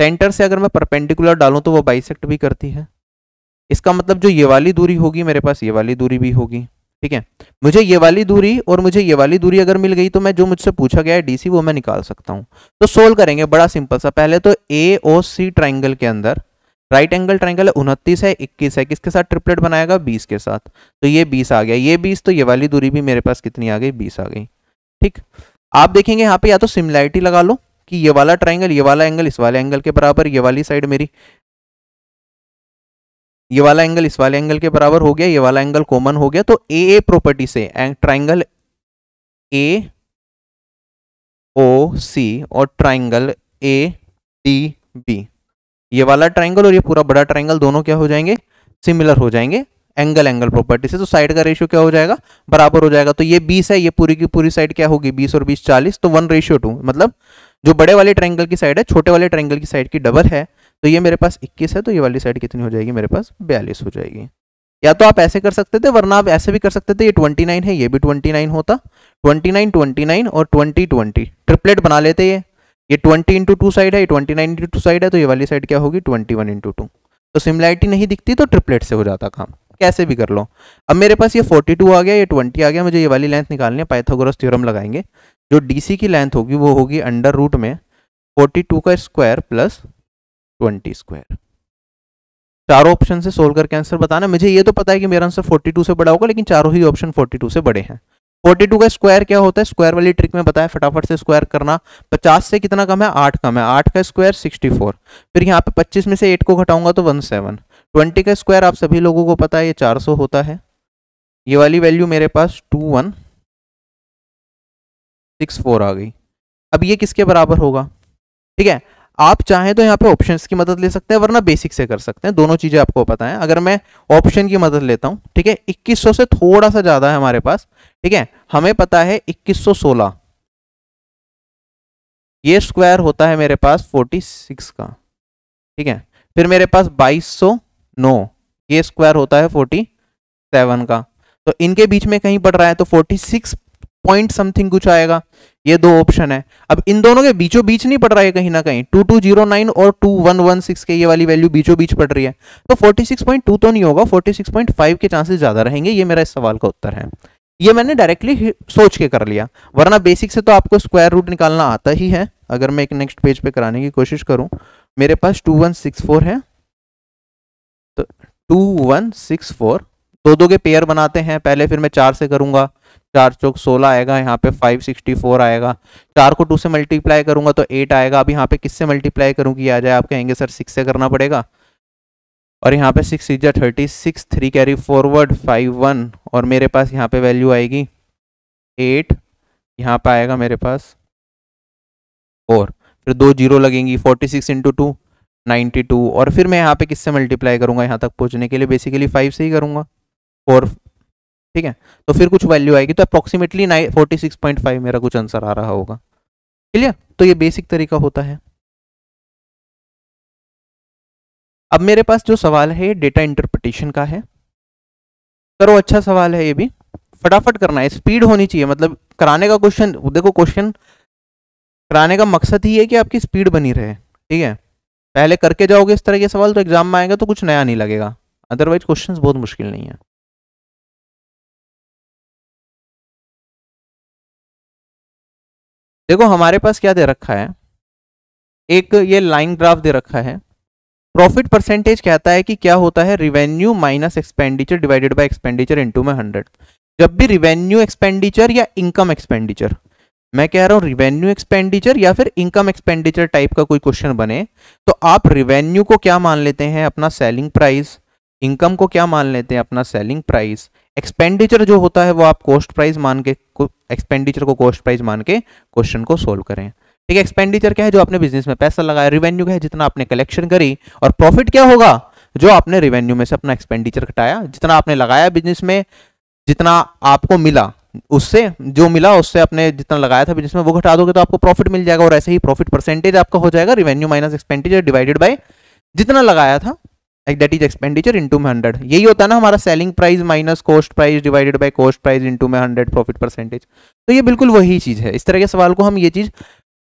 सेंटर से अगर मैं परपेंडिकुलर डालूं तो वो बाइसेक्ट भी करती है। इसका मतलब जो ये वाली दूरी होगी मेरे पास, ये वाली दूरी भी होगी। ठीक है, मुझे ये वाली दूरी और मुझे ये वाली दूरी अगर मिल गई तो मैं जो मुझसे पूछा गया है DC, वो मैं निकाल सकता हूँ। तो सोल्व करेंगे बड़ा सिंपल सा। पहले तो AOC ट्राइंगल के अंदर राइट एंगल ट्राइंगल 29 है, 21 है, किसके साथ ट्रिपलेट बनाएगा, 20 के साथ। तो ये 20 आ गया, ये 20, तो ये वाली दूरी भी मेरे पास कितनी आ गई, 20 आ गई। ठीक, आप देखेंगे यहाँ पे या तो सिमिलैरिटी लगा लो कि ये वाला ट्राइंगल, ये वाला एंगल इस वाले एंगल के बराबर, ये वाली साइड मेरी, ये वाला एंगल इस वाले एंगल के बराबर हो गया, ये वाला एंगल कॉमन हो गया। तो ए प्रॉपर्टी से ट्राइंगल AOC और ट्राइंगल ADB, ये वाला ट्राइंगल और ये पूरा बड़ा ट्राइंगल दोनों क्या हो जाएंगे, सिमिलर हो जाएंगे एंगल एंगल प्रॉपर्टी से। तो साइड का रेशियो क्या हो जाएगा, बराबर हो जाएगा। तो ये 20 है, ये पूरी की पूरी साइड क्या होगी, 20 और 20 40, तो 1:2, मतलब जो बड़े वाले ट्राइंगल की साइड है छोटे वाले ट्राइंगल की साइड की डबल है। तो ये मेरे पास 21 है, तो ये वाली साइड कितनी हो जाएगी मेरे पास 42 हो जाएगी। या तो आप ऐसे कर सकते थे, वरना आप ऐसे भी कर सकते थे। ये 29 है, ये भी 29 होता, 29 और 20 ट्रिपलेट बना लेते। ये 20 into 2 साइड है, ये 29 into 2 साइड है, तो ये वाली साइड क्या होगी 21 into 2। तो सिमिलैरिटी नहीं दिखती तो ट्रिपलेट से हो जाता काम, कैसे भी कर लो। अब मेरे पास ये 42 आ गया, ये 20 आ गया, मुझे ये वाली लेंथ निकालनी है। पाइथागोरस थ्योरम लगाएंगे, जो डीसी की लेंथ होगी वो होगी अंडर रूट में 42 का स्क्वायर प्लस 20 स्क्वायर। चारों ऑप्शन से सोल्व करके आंसर बताना। मुझे ये तो पता है कि मेरा आंसर 42 से बड़ा होगा, लेकिन चारों ही ऑप्शन 42 से बड़े हैं। 42 का स्क्वायर क्या होता है, स्क्वायर वाली ट्रिक में बताया, फटाफट से स्क्वायर करना। 50 से कितना कम है 8 कम है, 8 का स्क्वायर 64। फिर यहाँ पे 25 में से 8 को घटाऊंगा तो 17। 20 का स्क्वायर आप सभी लोगों को पता है ये 400 होता है। ये वाली वैल्यू मेरे पास 2164 आ गई। अब ये किसके बराबर होगा, ठीक है। आप चाहें तो यहाँ पे ऑप्शंस की मदद ले सकते हैं, वरना बेसिक से कर सकते हैं, दोनों चीजें आपको पता है। अगर मैं ऑप्शन की मदद लेता हूँ, ठीक है, 2100 से थोड़ा सा ज्यादा है हमारे पास, ठीक है। हमें पता है 2116 ये स्क्वायर होता है मेरे पास 46 का, ठीक है। फिर मेरे पास 2209 ये स्क्वायर होता है 47 का। तो इनके बीच में कहीं पड़ रहा है, तो 46 पॉइंट समथिंग कुछ आएगा। ये दो ऑप्शन है। अब इन दोनों के बीचों बीच नहीं पड़ रहा है, कहीं ना कहीं 2209 और 2116 के ये वाली वैल्यू बीचों बीच पड़ रही है। तो 46.2 तो नहीं होगा, 46.5 के चांसेस ज्यादा रहेंगे। ये मेरा इस सवाल का उत्तर है। ये मैंने डायरेक्टली सोच के कर लिया, वरना बेसिक से तो आपको स्क्वायर रूट निकालना आता ही है। अगर मैं एक नेक्स्ट पेज पे कराने की कोशिश करूं, मेरे पास 2164 है, तो 2164 दो दो के पेयर बनाते हैं पहले, फिर मैं 4 से करूंगा, 4 चौक 16 आएगा, यहाँ पे 564 आएगा। 4 को 2 से मल्टीप्लाई करूंगा तो 8 आएगा। अब यहाँ पे किससे मल्टीप्लाई करूँगी आ जाए, आप कहेंगे सर 6 से करना पड़ेगा। और यहाँ पे 6 × 36, 3 कैरी फॉरवर्ड 51, और मेरे पास यहाँ पे वैल्यू आएगी 8, यहाँ पे आएगा मेरे पास 4, फिर 2 0 लगेंगी, 46 into 2 92। और फिर मैं यहाँ पे किससे मल्टीप्लाई करूँगा, यहाँ तक पहुँचने के लिए बेसिकली 5 से ही करूँगा, 4, ठीक है। तो फिर कुछ वैल्यू आएगी, तो अप्रोक्सीमेटली 46.5 मेरा कुछ आंसर आ रहा होगा। क्लियर, तो ये बेसिक तरीका होता है। अब मेरे पास जो सवाल है ये डेटा इंटरप्रिटेशन का है। करो, अच्छा सवाल है ये भी, फटाफट करना है, स्पीड होनी चाहिए। मतलब कराने का क्वेश्चन, देखो क्वेश्चन कराने का मकसद ही है कि आपकी स्पीड बनी रहे, ठीक है। पहले करके जाओगे इस तरह के सवाल तो एग्जाम में आएगा तो कुछ नया नहीं लगेगा, अदरवाइज क्वेश्चन बहुत मुश्किल नहीं है। देखो हमारे पास क्या दे रखा है, एक ये लाइन ग्राफ दे रखा है। प्रॉफिट परसेंटेज कहता है कि क्या होता है, revenue minus expenditure divided by expenditure into में 100। जब भी रिवेन्यू एक्सपेंडिचर या इनकम एक्सपेंडिचर, मैं कह रहा हूँ रिवेन्यू एक्सपेंडिचर या फिर इनकम एक्सपेंडिचर टाइप का कोई क्वेश्चन बने, तो आप रिवेन्यू को क्या मान लेते हैं अपना सेलिंग प्राइस, इनकम को क्या मान लेते हैं अपना सेलिंग प्राइस, एक्सपेंडिचर जो होता है वो आप कॉस्ट प्राइस मान के, एक्सपेंडिचर को कॉस्ट प्राइस मान के क्वेश्चन को सोल्व करें, ठीक है। एक्सपेंडिचर क्या है, जो आपने बिजनेस में पैसा लगाया। रिवेन्यू क्या है, जितना आपने कलेक्शन करी। और प्रॉफिट क्या होगा, जो आपने रिवेन्यू में से अपना एक्सपेंडिचर घटाया, जितना आपने लगाया बिजनेस में, जितना आपको मिला उससे, जो मिला उससे आपने जितना लगाया था बिजनेस में वो घटा दोगे तो आपको प्रॉफिट मिल जाएगा। और ऐसे ही प्रॉफिट परसेंटेज आपका हो जाएगा revenue minus expenditure divided by जितना लगाया था, दैट इज एक्सपेंडिचर इनटू में 100। यही होता है ना हमारा selling price minus cost price divided by cost price into में 100 प्रॉफिट परसेंटेज। तो ये बिल्कुल वही चीज है। इस तरह के सवाल को हम ये चीज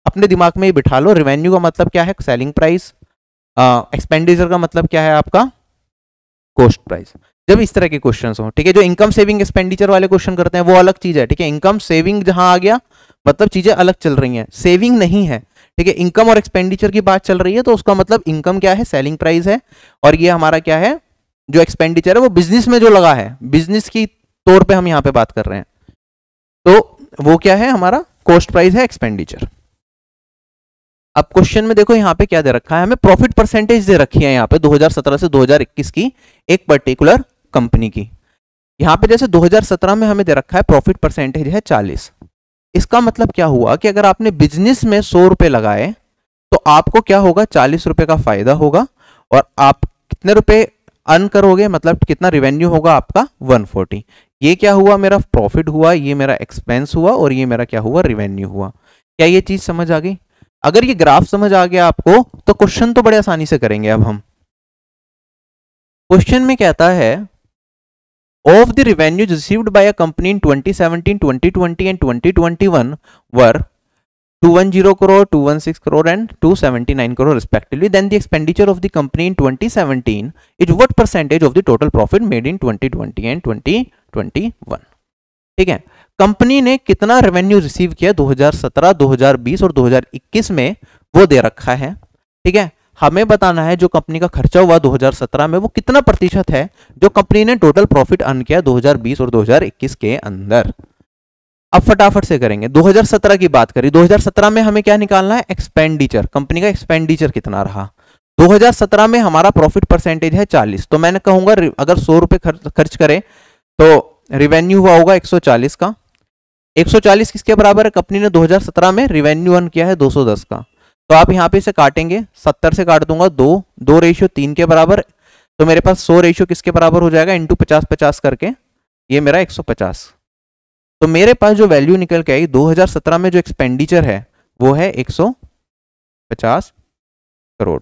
अपने दिमाग में ही बिठा लो। रेवेन्यू का मतलब क्या है, सेलिंग प्राइस, एक्सपेंडिचर का मतलब क्या है आपका कॉस्ट प्राइस। जब इस तरह के क्वेश्चन हो, ठीक है, जो इनकम सेविंग एक्सपेंडिचर वाले क्वेश्चन करते हैं वो अलग चीज है, ठीक है। इनकम सेविंग जहां आ गया मतलब चीजें अलग चल रही हैं, सेविंग नहीं है, ठीक है। इनकम और एक्सपेंडिचर की बात चल रही है तो उसका मतलब इनकम क्या है, सेलिंग प्राइस है, और ये हमारा क्या है जो एक्सपेंडिचर है वो बिजनेस में जो लगा है, बिजनेस की तौर पे हम यहाँ पे बात कर रहे हैं, तो वो क्या है हमारा कॉस्ट प्राइस है एक्सपेंडिचर। अब क्वेश्चन में देखो यहाँ पे क्या दे रखा है, हमें प्रॉफिट परसेंटेज दे रखी है यहाँ पे 2017 से 2021 की एक पर्टिकुलर कंपनी की। यहाँ पे जैसे 2017 में हमें दे रखा है प्रॉफिट परसेंटेज है 40। इसका मतलब क्या हुआ कि अगर आपने बिजनेस में 100 रुपये लगाए तो आपको क्या होगा 40 रुपये का फायदा होगा, और आप कितने रुपए अर्न करोगे, मतलब कितना रिवेन्यू होगा आपका 140। ये क्या हुआ, मेरा प्रॉफिट हुआ, ये मेरा एक्सपेंस हुआ, और ये मेरा क्या हुआ रिवेन्यू हुआ। क्या ये चीज समझ आ गई। अगर ये ग्राफ समझ आ गया आपको तो क्वेश्चन तो बड़े आसानी से करेंगे। अब हम क्वेश्चन में कहता है of the revenue received by a company in 2017, 2020 and 2021 were 210 crore, 216 crore and 279 crore respectively. Then the expenditure of the company in 2017 is what percentage of the total profit made in 2020 and 2021? ठीक है, company ने कितना revenue receive किया 2017, 2020 और 2021 में वो दे रखा है। ठीक है, हमें बताना है जो कंपनी का खर्चा हुआ 2017 में वो कितना प्रतिशत है जो कंपनी ने टोटल प्रॉफिट अर्न किया 2020 और 2021 के अंदर। अब फटाफट से करेंगे। 2017 की बात करें, 2017 में हमें क्या निकालना है, एक्सपेंडिचर, कंपनी का एक्सपेंडिचर कितना रहा। 2017 में हमारा प्रॉफिट परसेंटेज है 40, तो मैंने कहूंगा अगर 100 रुपये खर्च करें तो रिवेन्यू हुआ होगा 140 का। 140 किसके बराबर है, कंपनी ने 2017 में रिवेन्यू अर्न किया है 210 का, तो आप यहाँ पे इसे काटेंगे, 70 से काट दूंगा, 2 2 रेशियो 3 के बराबर, तो मेरे पास 100 रेशियो किसके बराबर हो जाएगा, इंटू 50 50 करके ये मेरा 150। तो मेरे पास जो वैल्यू निकल के आई 2017 में जो एक्सपेंडिचर है वो है 150 करोड़।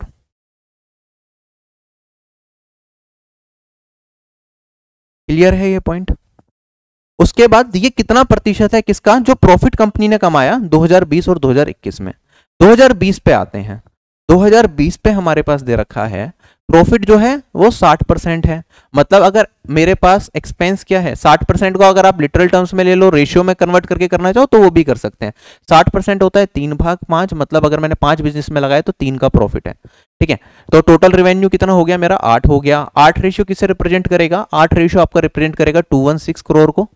क्लियर है ये पॉइंट। उसके बाद ये कितना प्रतिशत है किसका, जो प्रॉफिट कंपनी ने कमाया 2020 और 2021 में। 2020 पे आते हैं। 2020 पे हमारे पास दे रखा है प्रॉफिट जो है वो 60% है, मतलब अगर मेरे पास एक्सपेंस क्या है 60% को अगर आप लिटरल टर्म्स में ले लो, रेशियो में कन्वर्ट करके करना चाहो तो वो भी कर सकते हैं। 60% होता है 3/5, मतलब अगर मैंने 5 बिजनेस में लगाया तो 3 का प्रॉफिट है। ठीक है, तो टोटल रेवेन्यू कितना हो गया मेरा 8 हो गया। 8 रेशियो किसे रिप्रेजेंट करेगा, 8 रेशियो आपका रिप्रेजेंट करेगा 216 करोड़ को,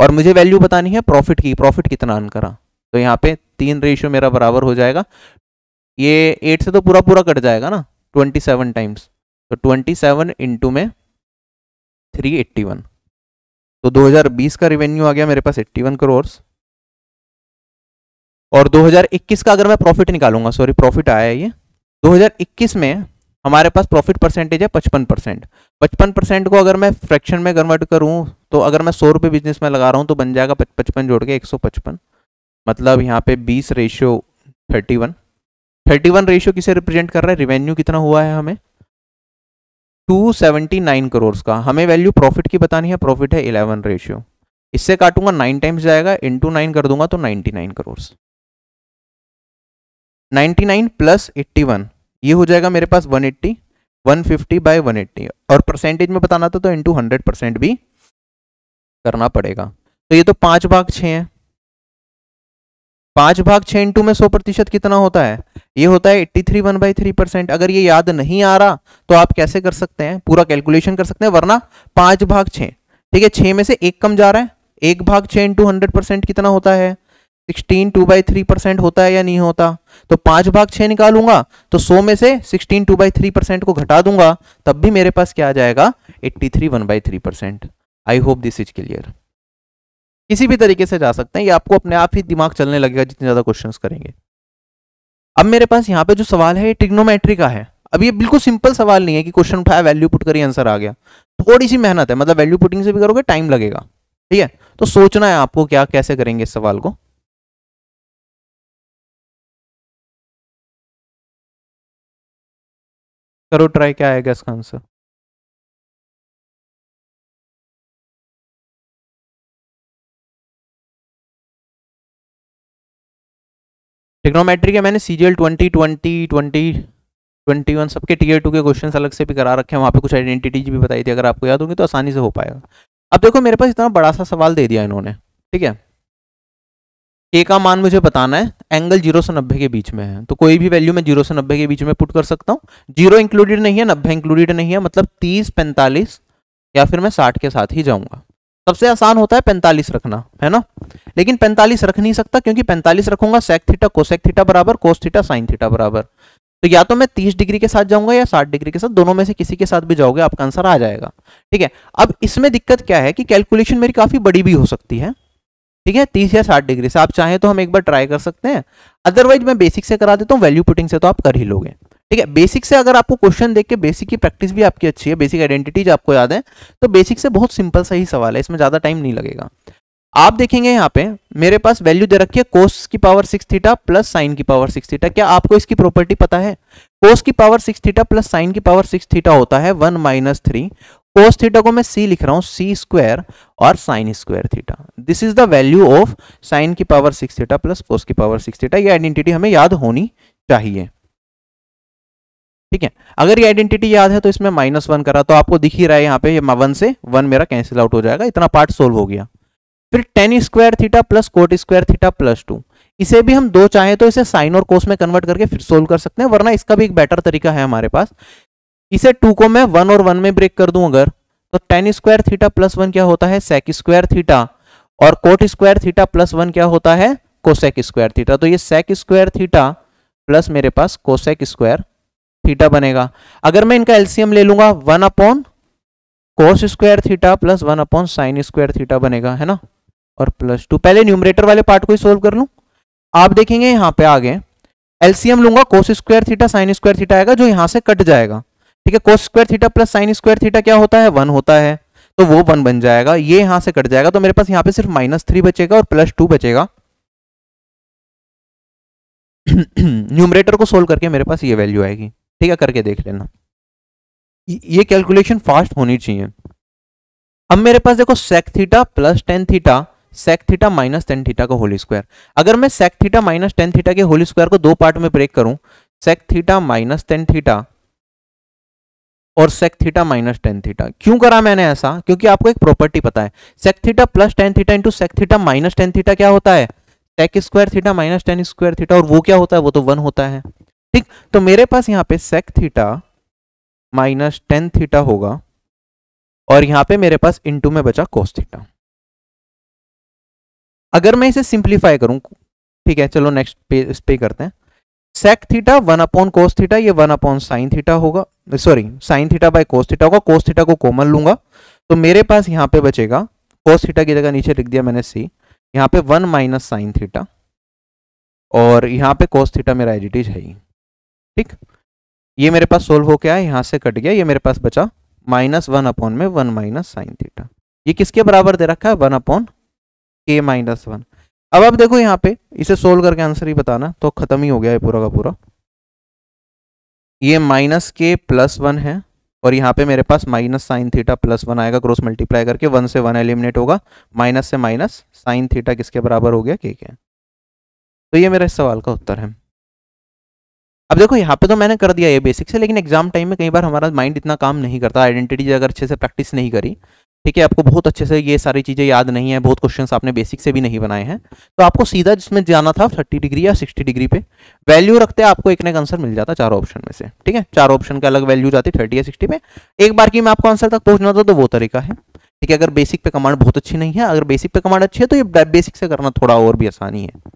और मुझे वैल्यू बतानी है प्रॉफिट की, प्रॉफिट कितना अर्न करा। तो यहाँ पे 3 रेशियो मेरा बराबर हो जाएगा, ये 8 से तो पूरा पूरा कट जाएगा ना, 27 टाइम्स, तो 27 इंटू में 381, तो 2020 का रिवेन्यू आ गया मेरे पास 81 करोड़। और 2021 का अगर मैं प्रॉफिट निकालूंगा, सॉरी प्रॉफिट आया है ये, 2021 में हमारे पास प्रॉफिट परसेंटेज है 55%। 55% को अगर मैं फ्रैक्शन में कन्वर्ट करूं तो अगर मैं 100 रुपये बिजनेस में लगा रहा हूं तो बन जाएगा 55 जोड़ के 155, मतलब यहाँ पे 20 रेशियो 31। 31 रेशियो किसे रिप्रेजेंट कर रहा है, रिवेन्यू कितना हुआ है हमें 279 करोड़ का, हमें वैल्यू प्रॉफिट की बतानी है, प्रॉफिट है 11 रेशियो, इससे काटूंगा 9 टाइम्स जाएगा, इंटू 9 कर दूंगा तो 99 करोड़। 99 प्लस 81 ये हो जाएगा मेरे पास 180, 150/180, और परसेंटेज में बताना था तो इंटू 100% भी करना पड़ेगा। तो ये तो 5/6 है, 5/6 इंटू में 100% कितना होता है, ये होता है 83 1/3%। अगर ये याद नहीं आ रहा तो आप कैसे कर सकते हैं, पूरा कैलकुलेशन कर सकते हैं, वरना 5/6, ठीक है, 6 में से 1 कम जा रहा है, 1/6 इंटू 100% कितना होता है 16, 2/3% होता है या नहीं होता। तो 5/6 निकालूंगा तो 100 में से 16 2/3% को घटा दूंगा, तब भी मेरे पास क्या आ जाएगा 83 1/3%। I hope this is clear. किसी भी तरीके से जा सकते हैं, ये आपको अपने आप ही दिमाग चलने लगेगा जितने ज्यादा क्वेश्चंस करेंगे। अब मेरे पास यहाँ पे जो सवाल है ये ट्रिग्नोमेट्री का है। अब ये बिल्कुल सिंपल सवाल नहीं है कि क्वेश्चन उठाया, वैल्यू पुट करिए, आंसर आ गया। थोड़ी सी मेहनत है, मतलब वैल्यू पुटिंग से भी करोगे टाइम लगेगा, ठीक है, तो सोचना है आपको क्या कैसे करेंगे इस सवाल को। करो ट्राई, क्या आएगा इसका आंसर। ट्रिग्नोमेट्री के मैंने सीजीएल 20, 20, 21 सबके Tier 2 के क्वेश्चन अलग से भी करा रखे हैं, वहाँ पे कुछ आइडेंटिटीज भी बताई थी, अगर आपको याद होंगी तो आसानी से हो पाएगा। अब देखो मेरे पास इतना बड़ा सा सवाल दे दिया इन्होंने, ठीक है, K का मान मुझे बताना है, एंगल 0 से 90 के बीच में है, तो कोई भी वैल्यू मैं 0 से 90 के बीच में पुट कर सकता हूँ। 0 इंक्लूडेड नहीं है, 90 इंक्लूडेड नहीं है, मतलब 30, 45 या फिर मैं 60 के साथ ही जाऊँगा। सबसे आसान होता है 45 रखना, है ना, लेकिन 45 रख नहीं सकता क्योंकि 45 रखूंगा सेक थीटा कोसेक थीटा बराबर, कोस थीटा साइन थीटा बराबर, तो या तो मैं 30 डिग्री के साथ जाऊंगा या 60 डिग्री के साथ, दोनों में से किसी के साथ भी जाओगे आपका आंसर आ जाएगा। ठीक है, अब इसमें दिक्कत क्या है कि कैलकुलेशन मेरी काफी बड़ी भी हो सकती है, ठीक है, 30 या 60 डिग्री से आप चाहें तो हम एक बार ट्राई कर सकते हैं, अदरवाइज मैं बेसिक से करा देता हूँ, वैल्यू पुटिंग से तो आप कर ही लोगे। ठीक है, बेसिक से अगर आपको क्वेश्चन देख के, बेसिक की प्रैक्टिस भी आपकी अच्छी है, बेसिक आइडेंटिटीज आपको याद है, तो बेसिक से बहुत सिंपल सा ही सवाल है, इसमें ज़्यादा टाइम नहीं लगेगा। आप देखेंगे यहाँ पे मेरे पास वैल्यू दे रखी है कोस की पावर 6 थीटा प्लस साइन की पावर 6 थीटा। क्या आपको इसकी प्रॉपर्टी पता है? कोस की पावर 6 थीटा प्लस साइन की पावर 6 थीटा होता है 1 माइनस 3। कोस थीटा को मैं c लिख रहा हूँ, c स्क्वायर और sine square theta. This is the value of sine की पावर 6 थीटा प्लस कोस की पावर 6 थीटा। ये आइडेंटिटी हमें याद होनी चाहिए, ठीक है। अगर ये आइडेंटिटी याद है तो इसमें -1 करा तो आपको दिख ही रहा है यहाँ पे 1 से 1 मेरा कैंसिल आउट हो जाएगा, इतना पार्ट सोल्व हो गया। फिर tan square theta plus cot square theta plus 2, इसे भी हम दो चाहे तो इसे साइन और कोस में कन्वर्ट करके फिर सोल्व कर सकते हैं, वरना इसका भी एक बेटर तरीका है हमारे पास। इसे 2 को मैं 1 और 1 में ब्रेक कर दूं अगर, तो टेन स्क्वायर थीटा प्लस 1 क्या होता है सेक स्क्वायर थीटा, और कोट स्क्वायर थीटा प्लस 1 क्या होता है कोसेक स्क्वायर थीटा। तो ये सेक स्क्वायर थीटा प्लस मेरे पास कोसेक स्क्वायर थीटा बनेगा। अगर मैं इनका एलसीएम ले लूंगा 1 upon cos square theta plus 1 upon sine square theta बनेगा, है ना, और प्लस 2। पहले न्यूमरेटर वाले पार्ट को ही सोल्व कर लूं। आप देखेंगे यहाँ पे आगे एलसीएम लूंगा, cos square theta sine square theta आएगा जो यहाँ से कट जाएगा, ठीक है। Cos square theta plus sine square theta क्या होता है 1 होता है, तो वो 1 बन जाएगा। ये यहाँ से कट जाएगा तो मेरे पास यहाँ पे सिर्फ -3 बचेगा और +2 बचेगा। न्यूमरेटर को सोल्व करके मेरे पास ये वैल्यू आएगी, ठीक है, करके देख लेना। ये कैलकुलेशन फास्ट होनी चाहिए। अब मेरे पास देखो sec theta plus tan theta sec theta minus tan theta का होल स्क्वायर। अगर मैं sec theta minus tan theta के होल स्क्वायर को दो पार्ट में ब्रेक करूं, sec theta minus tan theta और sec theta minus tan theta. क्यों करा मैंने ऐसा? क्योंकि आपको एक प्रॉपर्टी पता है, sec theta plus tan theta into sec theta minus tan theta क्या होता है sec square theta minus tan square theta, और वो क्या होता है वो तो 1 होता है, ठीक। तो मेरे पास यहाँ पे sec theta minus tan theta होगा और यहाँ पे मेरे पास इनटू में बचा cos थीटा। अगर मैं इसे सिंप्लीफाई करूं, ठीक है, चलो नेक्स्ट पेज पे करते हैं। sec theta 1 upon cos theta, ये 1 अपॉन साइन थीटा होगा, sorry sine theta by cos theta होगा। cos थीटा को कॉमन लूंगा तो मेरे पास यहाँ पे बचेगा cos थीटा की जगह नीचे लिख दिया मैंने c, यहाँ पे 1 माइनस साइन थीटा और यहाँ पे cos थीटा मेरा एडिटिज है, ठीक। ये मेरे पास सोल्व हो क्या है, यहाँ से कट गया, ये मेरे पास बचा -1 अपॉन में 1 माइनस साइन थीटा। ये किसके बराबर दे रखा है 1 अपॉन k माइनस 1। अब आप देखो यहाँ पे इसे सोल्व करके आंसर ही बताना, तो खत्म ही हो गया है पूरा का पूरा। ये -k प्लस 1 है और यहाँ पे मेरे पास माइनस साइन थीटा प्लस 1 आएगा, क्रॉस मल्टीप्लाई करके 1 से 1 एलिमिनेट होगा, माइनस से माइनस साइन थीटा किसके बराबर हो गया k के। तो ये मेरा इस सवाल का उत्तर है। अब देखो यहाँ पे तो मैंने कर दिया ये बेसिक से, लेकिन एग्जाम टाइम में कई बार हमारा माइंड इतना काम नहीं करता, आइडेंटिटी अगर अच्छे से प्रैक्टिस नहीं करी, ठीक है, आपको बहुत अच्छे से ये सारी चीज़ें याद नहीं है, बहुत क्वेश्चंस आपने बेसिक से भी नहीं बनाए हैं, तो आपको सीधा जिसमें जाना था 30 डिग्री या 60 डिग्री पे वैल्यू रखते आपको एक ना एक आंसर मिल जाता चारों ऑप्शन में से, ठीक है। चारों ऑप्शन का अलग वैल्यू जाती 30 या 60 पे, एक बार की मैं आपको आंसर तक पहुँचना था, तो वो तरीका है, ठीक है। अगर बेसिक पे कमांड बहुत अच्छी नहीं है, अगर बेसिक पे कमांड अच्छी है तो ये बेसिक से करना थोड़ा और भी आसानी है।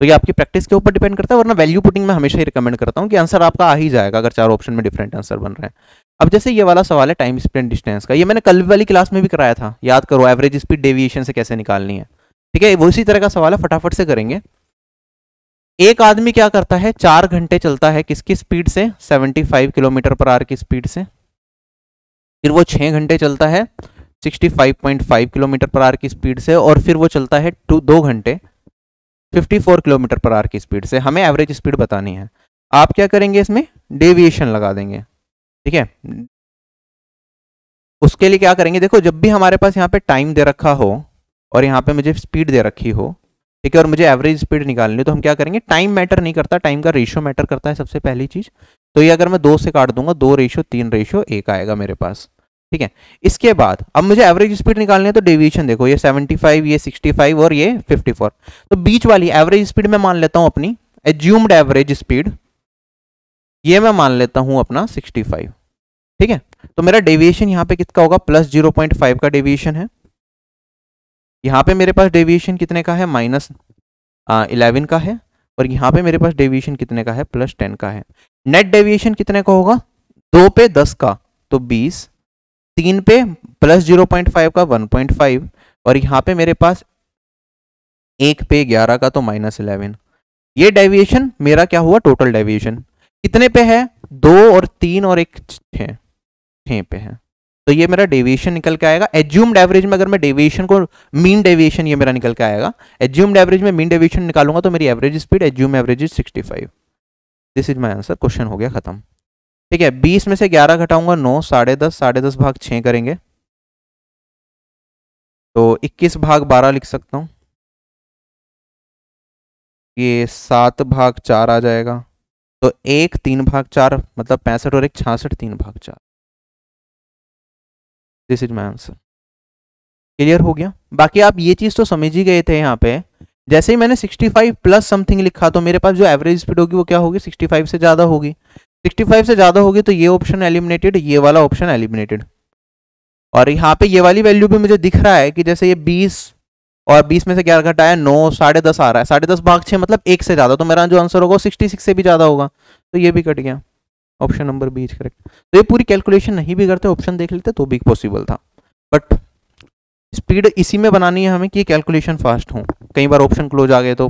तो ये आपकी प्रैक्टिस के ऊपर डिपेंड करता है, वरना वैल्यू पुटिंग में हमेशा ही रिकमेंड करता हूँ कि आंसर आपका आ ही जाएगा अगर चार ऑप्शन में डिफरेंट आंसर बन रहे हैं। अब जैसे ये वाला सवाल है टाइम स्प्लिट डिस्टेंस का, ये मैंने कल वाली क्लास में भी कराया था, याद करो एवरेज स्पीड डेविएशन से कैसे निकालनी है, ठीक है। वो इसी तरह का सवाल है, फटाफट से करेंगे। एक आदमी क्या करता है 4 घंटे चलता है, किसकी स्पीड से 75 किलोमीटर पर आवर की स्पीड से। फिर वो 6 घंटे चलता है 65.5 किलोमीटर पर आवर की स्पीड से, और फिर वो चलता है 2 घंटे 54 किलोमीटर पर आवर की स्पीड से। हमें एवरेज स्पीड बतानी है। आप क्या करेंगे इसमें डेविएशन लगा देंगे, ठीक है। उसके लिए क्या करेंगे, देखो जब भी हमारे पास यहाँ पे टाइम दे रखा हो और यहाँ पे मुझे स्पीड दे रखी हो, ठीक है, और मुझे एवरेज स्पीड निकालनी हो, तो हम क्या करेंगे, टाइम मैटर नहीं करता, टाइम का रेशियो मैटर करता है सबसे पहली चीज। तो ये अगर मैं 2 से काट दूंगा 2:3:1 आएगा मेरे पास, ठीक है। इसके बाद अब मुझे एवरेज स्पीड निकालनी है, तो डेविएशन देखो ये 75, ये 65 और ये 54, तो बीच वाली एवरेज स्पीड मैं मान लेता हूं अपनी एज्यूम्ड एवरेज स्पीड, ये मैं मान लेता हूं अपना 65, ठीक है। तो मेरा डेविएशन यहाँ पे कितना होगा +0.5 का डेविएशन है। यहाँ पे मेरे पास डेविएशन कितने का है -11 का है, और यहाँ पे मेरे पास डेविएशन कितने का है +10 का है। नेट डेविएशन कितने का होगा 2 पे 10 का तो 20, 3 पे +0.5 का 1.5, और यहाँ पे मेरे पास 1 पे 11 का तो -11। ये डेविएशन मेरा क्या हुआ टोटल डेविएशन कितने पे है 2 और 3 और 1 6 पे है, तो ये मेरा डेविएशन निकल के आएगा। एज्यूम्ड एवरेज में अगर मैं डेविएशन को मीन डेविएशन ये मेरा निकल के आएगा। एज्यूम्ड एवरेज में मीन डेविएशन निकालूंगा तो मेरी average speed assume average is 65। This is my answer. Question हो गया खत्म। ठीक है, 20 में से 11 घटाऊंगा 9, 10.5 10.5 भाग 6 करेंगे तो 21 भाग 12 लिख सकता हूँ। ये 7 भाग 4 आ जाएगा तो 1 3 भाग 4 मतलब 65 और 1 66 3 भाग 4। This is my answer. Clear हो गया। बाकी आप ये चीज़ तो समझ ही गए थे। यहाँ पे जैसे ही मैंने 65 प्लस समथिंग लिखा तो मेरे पास जो एवरेज स्पीड होगी वो क्या होगी, 65 से ज़्यादा होगी। 65 से ज़्यादा होगी तो ये ऑप्शन एलिमिनेटेड, ये वाला ऑप्शन एलिमिनेटेड। और यहाँ पे ये वाली वैल्यू भी मुझे दिख रहा है कि जैसे ये 20 और 20 में से 11 घटाया 9, 10.5 आ रहा है, 10.5 भाग 6 मतलब 1 से ज़्यादा, तो मेरा जो आंसर होगा वो 66 से भी ज़्यादा होगा, तो ये भी कट गया। Option number B is correct. तो ये पूरी कैलकुलेशन नहीं भी करते, ऑप्शन देख लेते तो भी पॉसिबल था, बट स्पीड इसी में बनानी है हमें कि कैलकुलेशन फास्ट हो। कई बार ऑप्शन क्लोज आ गए तो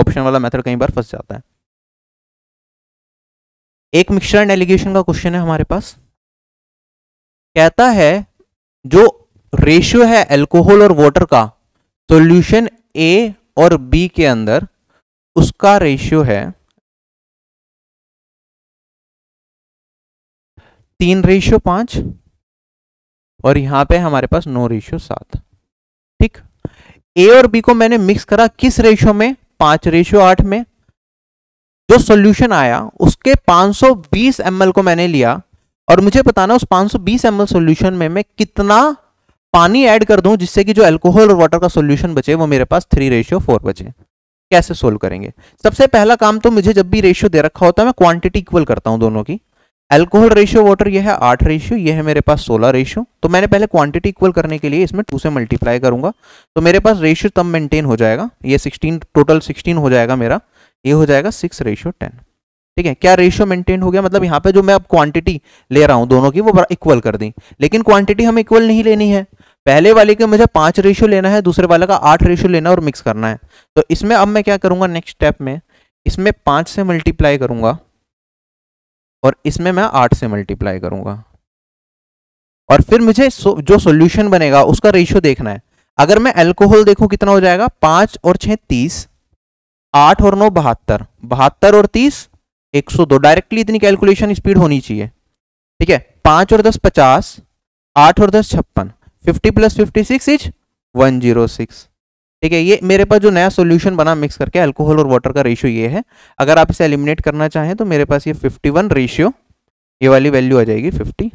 ऑप्शन वाला मेथड कई बार फंस जाता है। एक मिक्सचर एंड एलिगेशन का क्वेश्चन है हमारे पास। कहता है जो रेशियो है एल्कोहल और वाटर का सॉल्यूशन ए और बी के अंदर, उसका रेशियो है 3:5 और यहाँ पे हमारे पास 9:7। ठीक, ए और बी को मैंने मिक्स करा किस रेशियो में, 5:8 में। जो सॉल्यूशन आया उसके 520 ml को मैंने लिया और मुझे बताना उस 520 ml सॉल्यूशन में मैं कितना पानी ऐड कर दूं जिससे कि जो अल्कोहल और वाटर का सॉल्यूशन बचे वो मेरे पास 3:4 बचे। कैसे सोल्व करेंगे? सबसे पहला काम तो मुझे जब भी रेशियो दे रखा होता है मैं क्वांटिटी इक्वल करता हूं दोनों की। अल्कोहल रेशियो वाटर ये है 8 रेशियो, ये है मेरे पास 16 रेशियो। तो मैंने पहले क्वांटिटी इक्वल करने के लिए इसमें 2 से मल्टीप्लाई करूंगा तो मेरे पास रेशियो तब मेंटेन हो जाएगा। ये 16 टोटल 16 हो जाएगा मेरा, ये हो जाएगा 6:10। ठीक है, क्या रेशियो मेंटेन हो गया? मतलब यहाँ पे जो मैं अब क्वांटिटी ले रहा हूँ दोनों की वो इक्वल कर दी, लेकिन क्वांटिटी हमें इक्वल नहीं लेनी है। पहले वाले के मुझे 5 रेशियो लेना है, दूसरे वाले का 8 रेशियो लेना है और मिक्स करना है। तो इसमें अब मैं क्या करूँगा नेक्स्ट स्टेप में, इसमें 5 से मल्टीप्लाई करूँगा और इसमें मैं 8 से मल्टीप्लाई करूंगा और फिर मुझे जो सॉल्यूशन बनेगा उसका रेशियो देखना है। अगर मैं अल्कोहल देखूं कितना हो जाएगा, 5 और 6 30, 8 और 9 72, 72 और 30 102। डायरेक्टली इतनी कैलकुलेशन स्पीड होनी चाहिए। ठीक है, 5 और 10 50, 8 और 10 56, 50 + 56 = 106। ठीक है, ये मेरे पास जो नया सॉल्यूशन बना मिक्स करके अल्कोहल और वाटर का रेशियो ये है। अगर आप इसे एलिमिनेट करना चाहें तो मेरे पास ये 51 रेशियो, ये वाली वैल्यू आ जाएगी 53।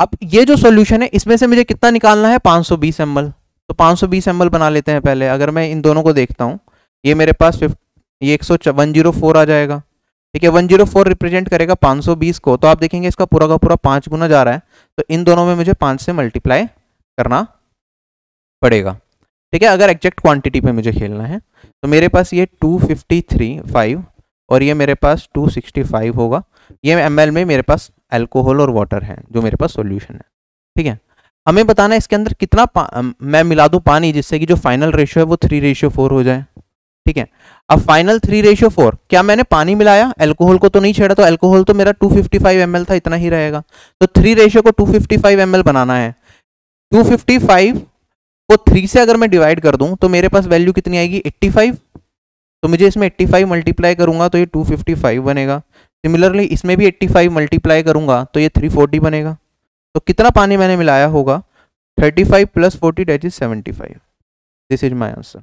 अब ये जो सॉल्यूशन है इसमें से मुझे कितना निकालना है, 520 ml। तो 520 ml बना लेते हैं पहले। अगर मैं इन दोनों को देखता हूँ, ये मेरे पास ये 104 आ जाएगा। ठीक है, 104 रिप्रेजेंट करेगा 520 को। तो आप देखेंगे इसका पूरा का पूरा 5 गुना जा रहा है, तो इन दोनों में मुझे 5 से मल्टीप्लाई करना पड़ेगा। ठीक है, अगर एग्जैक्ट क्वांटिटी पे मुझे खेलना है तो मेरे पास ये 253.5 और ये मेरे पास 265 होगा। ये ml में मेरे पास अल्कोहल और वाटर है जो मेरे पास सॉल्यूशन है। ठीक है, हमें बताना है इसके अंदर कितना मैं मिला दूं पानी जिससे कि जो फाइनल रेशियो है वो 3:4 हो जाए। ठीक है, अब फाइनल 3:4, क्या मैंने पानी मिलाया, अल्कोहल को तो नहीं छेड़ा, तो अल्कोहल तो मेरा 255 ml था, इतना ही रहेगा। तो 3 रेशियो को 255 ml बनाना है। 255 को 3 से अगर मैं डिवाइड कर दूं तो मेरे पास वैल्यू कितनी आएगी, 85। तो मुझे इसमें 85 मल्टीप्लाई करूंगा तो ये 255 बनेगा। सिमिलरली इसमें भी 85 मल्टीप्लाई करूंगा तो ये 340 बनेगा। तो कितना पानी मैंने मिलाया होगा, 35 + 40 = 75। This is my answer.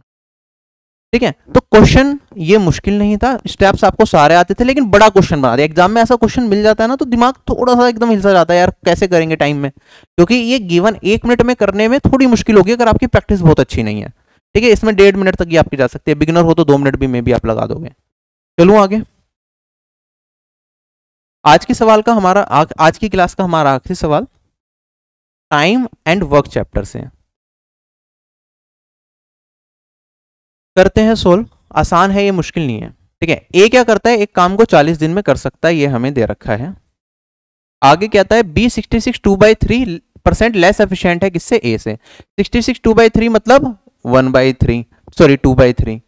ठीक है, तो क्वेश्चन ये मुश्किल नहीं था, स्टेप्स आपको सारे आते थे, लेकिन बड़ा क्वेश्चन बना दिया। एग्जाम में ऐसा क्वेश्चन मिल जाता है ना तो दिमाग थोड़ा सा एकदम हिलसा जाता है, यार कैसे करेंगे टाइम में, क्योंकि ये गिवन 1 मिनट में करने में थोड़ी मुश्किल होगी अगर आपकी प्रैक्टिस बहुत अच्छी नहीं है। ठीक है, इसमें 1.5 मिनट तक ही आपकी जा सकती है। बिगिनर हो तो 2 मिनट भी में भी आप लगा दोगे। चलो आगे, आज की क्लास का हमारा आखिरी सवाल टाइम एंड वर्क चैप्टर से करते हैं सोल्व। आसान है ये, मुश्किल नहीं है। ठीक है, ए क्या करता है, एक काम को 40 दिन में कर सकता है, ये हमें दे रखा है। आगे कहता है बी 66 2/3% लेस एफिशिएंट है किससे, ए से। 66 2/3 मतलब 1/3 सॉरी 2/3।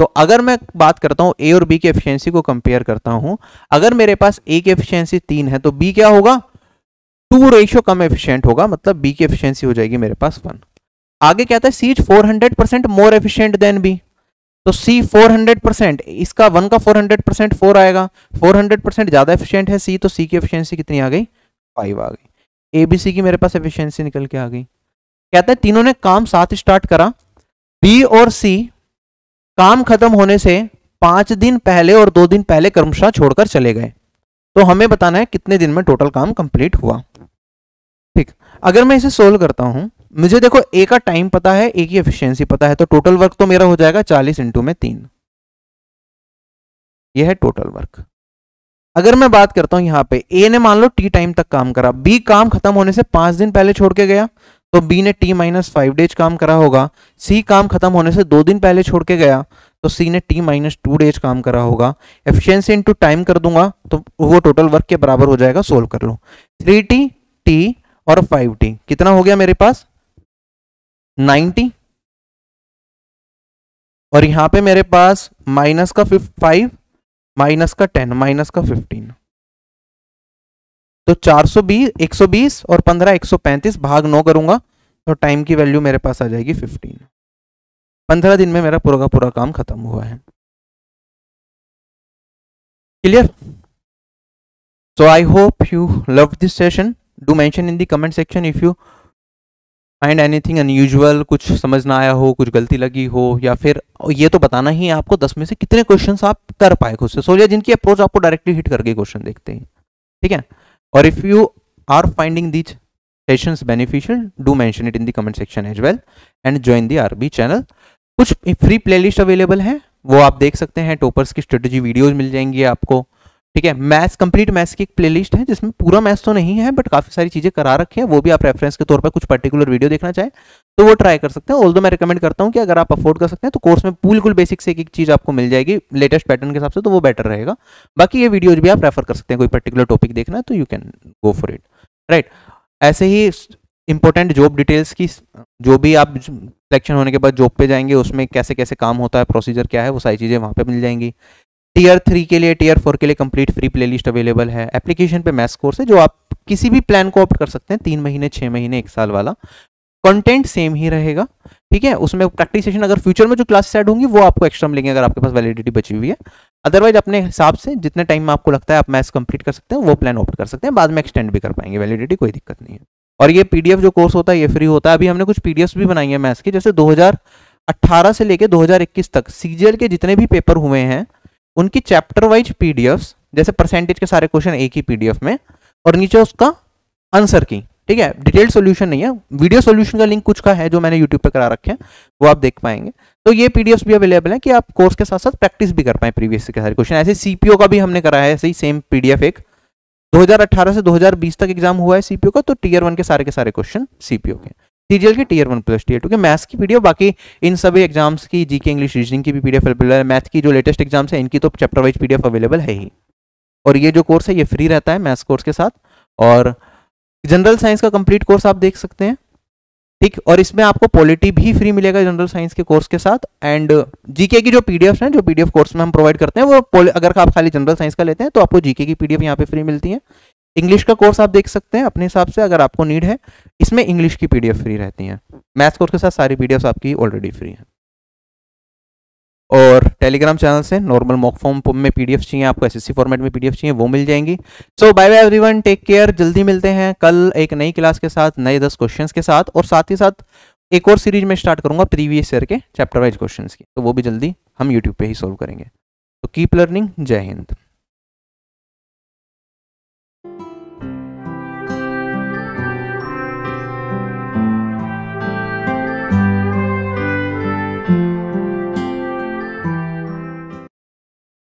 तो अगर मैं बात करता हूं ए और बी की एफिशिएंसी को कंपेयर करता हूं, अगर मेरे पास ए की एफिशिएंसी 3 है तो बी क्या होगा, 2 रेशियो कम एफिशिएंट होगा, मतलब बी की एफिशिएंसी हो जाएगी मेरे पास 1। आगे क्या आता है, C 400% more efficient than B, तो सी 400%, इसका 1 का 400% 4 आएगा, 400% ज्यादा एफिशिएंट है सी, तो सी की एफिशिएंसी कितनी आ गई, 5 आ गई। ए बी सी की मेरे पास एफिशिएंसी निकल के आ गई। कहता है तीनों ने काम साथ स्टार्ट करा, बी और सी काम खत्म होने से 5 दिन पहले और 2 दिन पहले कर्मशाला छोड़कर चले गए, तो हमें बताना है कितने दिन में टोटल काम कंप्लीट हुआ। ठीक, अगर मैं इसे सोल्व करता हूं, मुझे देखो ए का टाइम पता है, ए की एफिशिएंसी पता है, तो टोटल वर्क तो मेरा हो जाएगा 40 × 3, यह है टोटल वर्क। अगर मैं बात करता हूं यहां पे, ए ने मान लो टी टाइम तक काम करा, बी काम खत्म होने से 5 दिन पहले छोड़ के गया, तो बी ने t - 5 डेज काम करा होगा। सी काम खत्म होने से 2 दिन पहले छोड़ के गया, तो सी ने t - 2 डेज काम करा होगा। एफिशिएंसी इनटू टाइम कर दूंगा तो वो टोटल वर्क के बराबर हो जाएगा। सोल्व कर लो, 3t, t और 5t कितना हो गया मेरे पास, 90, और यहाँ पे मेरे पास माइनस का 5, माइनस का 10, माइनस का 15, तो 420, 120 और 15, 135, भाग 9 करूंगा तो टाइम की वैल्यू मेरे पास आ जाएगी 15। 15 दिन में मेरा पूरा काम खत्म हुआ है। Clear? So I hope you love this session. Do mention in the comment section if you find anything unusual, कुछ समझ ना आया हो, कुछ गलती लगी हो, या फिर ये तो बताना ही है आपको 10 में से कितने क्वेश्चंस आप कर पाए खुद से, सोचिए जिनकी अप्रोच आपको डायरेक्टली हिट करके क्वेश्चन देखते हैं। ठीक है, or if you are finding these sessions beneficial, do mention it in the comment section as well and join the RBE channel। कुछ फ्री प्लेलिस्ट अवेलेबल है, वो आप देख सकते हैं, टॉपर्स की स्ट्रेटजी वीडियोज मिल जाएंगी आपको। ठीक है, मैथ्स कंप्लीट मैथ्स की एक प्लेलिस्ट है जिसमें पूरा मैथ्स तो नहीं है बट काफ़ी सारी चीज़ें करा रखी हैं, वो भी आप रेफरेंस के तौर पर कुछ पर्टिकुलर वीडियो देखना चाहें तो वो ट्राई कर सकते हैं। ऑल्दो मैं रिकमेंड करता हूं कि अगर आप अफोर्ड कर सकते हैं तो कोर्स में बिल्कुल बेसिक से एक चीज़ आपको मिल जाएगी लेटेस्ट पैटर्न के हिसाब से, तो वो बेटर रहेगा। बाकी ये वीडियोज भी आप रेफर कर सकते हैं, कोई पर्टिकुलर टॉपिक देखना है तो you can go for it, right. ऐसे ही इंपॉर्टेंट जॉब डिटेल्स की, जो भी आप सिलेक्शन होने के बाद जॉब पे जाएंगे उसमें कैसे कैसे काम होता है, प्रोसीजर क्या है, वो सारी चीज़ें वहाँ पर मिल जाएंगी। Tier 3 के लिए, Tier 4 के लिए कंप्लीट फ्री प्लेलिस्ट अवेलेबल है। एप्लीकेशन पे मैथ्स कोर्स है जो आप किसी भी प्लान को ऑप्ट कर सकते हैं, 3 महीने, 6 महीने, 1 साल वाला, कंटेंट सेम ही रहेगा। ठीक है, उसमें प्रैक्टिस सेशन, अगर फ्यूचर में जो क्लासेस ऐड होंगी वो आपको एक्स्ट्रा मिलेंगे अगर आपके पास वैलिडिटी बची हुई है, अदरवाइज अपने हिसाब से जितने टाइम में आपको लगता है आप मैथ्स कंप्लीट कर सकते हैं वो प्लान ऑप्ट कर सकते हैं, बाद में एक्सटेंड भी कर पाएंगे वैलिडिटी, कोई दिक्कत नहीं है। और ये पीडीएफ जो कोर्स होता है ये फ्री होता है। अभी हमने कुछ पीडीएफ भी बनाई है मैथ्स की, जैसे 2018 से लेकर 2021 तक सीजीएल के जितने भी पेपर हुए हैं उनकी चैप्टर वाइज पीडीएफ्स, जैसे परसेंटेज के सारे क्वेश्चन एक ही पीडीएफ में और नीचे उसका आंसर की। ठीक है, डिटेल्ड सॉल्यूशन नहीं है, वीडियो सॉल्यूशन का लिंक कुछ का है जो मैंने यूट्यूब पे करा रखे हैं, वो आप देख पाएंगे। तो ये पीडीएफ्स भी अवेलेबल है कि आप कोर्स के साथ साथ प्रैक्टिस भी कर पाए प्रीवियस के सारे क्वेश्चन। ऐसे सीपीओ का भी हमने करा है, ऐसे ही सेम पीडीएफ एक 2018 से 2020 तक एग्जाम हुआ है सीपीओ का, तो Tier 1 के सारे क्वेश्चन सीपीओ के, सीजीएल के Tier 1 + Tier 2 के मैथ्स की पीडीएफ, बाकी इन सभी एग्जाम्स की जीके, इंग्लिश, रीजनिंग की भी पीडीएफ अवेलेबल है। मैथ की जो लेटेस्ट एग्जाम्स हैं इनकी तो चैप्टर वाइज पीडीएफ अवेलेबल है ही। और ये जो कोर्स है ये फ्री रहता है मैथ्स कोर्स के साथ, और जनरल साइंस का कंप्लीट कोर्स आप देख सकते हैं। ठीक, और इसमें आपको पॉलिटी भी फ्री मिलेगा जनरल साइंस के कोर्स के साथ, एंड जीके की जो पीडीएफ हैं जो पीडीएफ कोर्स में हम प्रोवाइड करते हैं वो, अगर आप खाली जनरल साइंस का लेते हैं तो आपको जीके की पीडीएफ यहाँ पे फ्री मिलती है। इंग्लिश का कोर्स आप देख सकते हैं अपने हिसाब से अगर आपको नीड है, इसमें इंग्लिश की पीडीएफ फ्री रहती हैं, मैथ्स कोर्स के साथ सारी पीडीएफ आपकी ऑलरेडी फ्री हैं। और टेलीग्राम चैनल से नॉर्मल मॉक फॉर्म में पीडीएफ चाहिए आपको, एसएससी फॉर्मेट में पीडीएफ चाहिए वो मिल जाएंगी। So bye bye everyone, take care, जल्दी मिलते हैं कल एक नई क्लास के साथ, नए 10 क्वेश्चंस के साथ, और साथ ही साथ एक और सीरीज में स्टार्ट करूंगा प्रीवियस ईयर के चैप्टर वाइज क्वेश्चन की, तो वो भी जल्दी हम यूट्यूब पर ही सोल्व करेंगे। तो कीप लर्निंग, जय हिंद।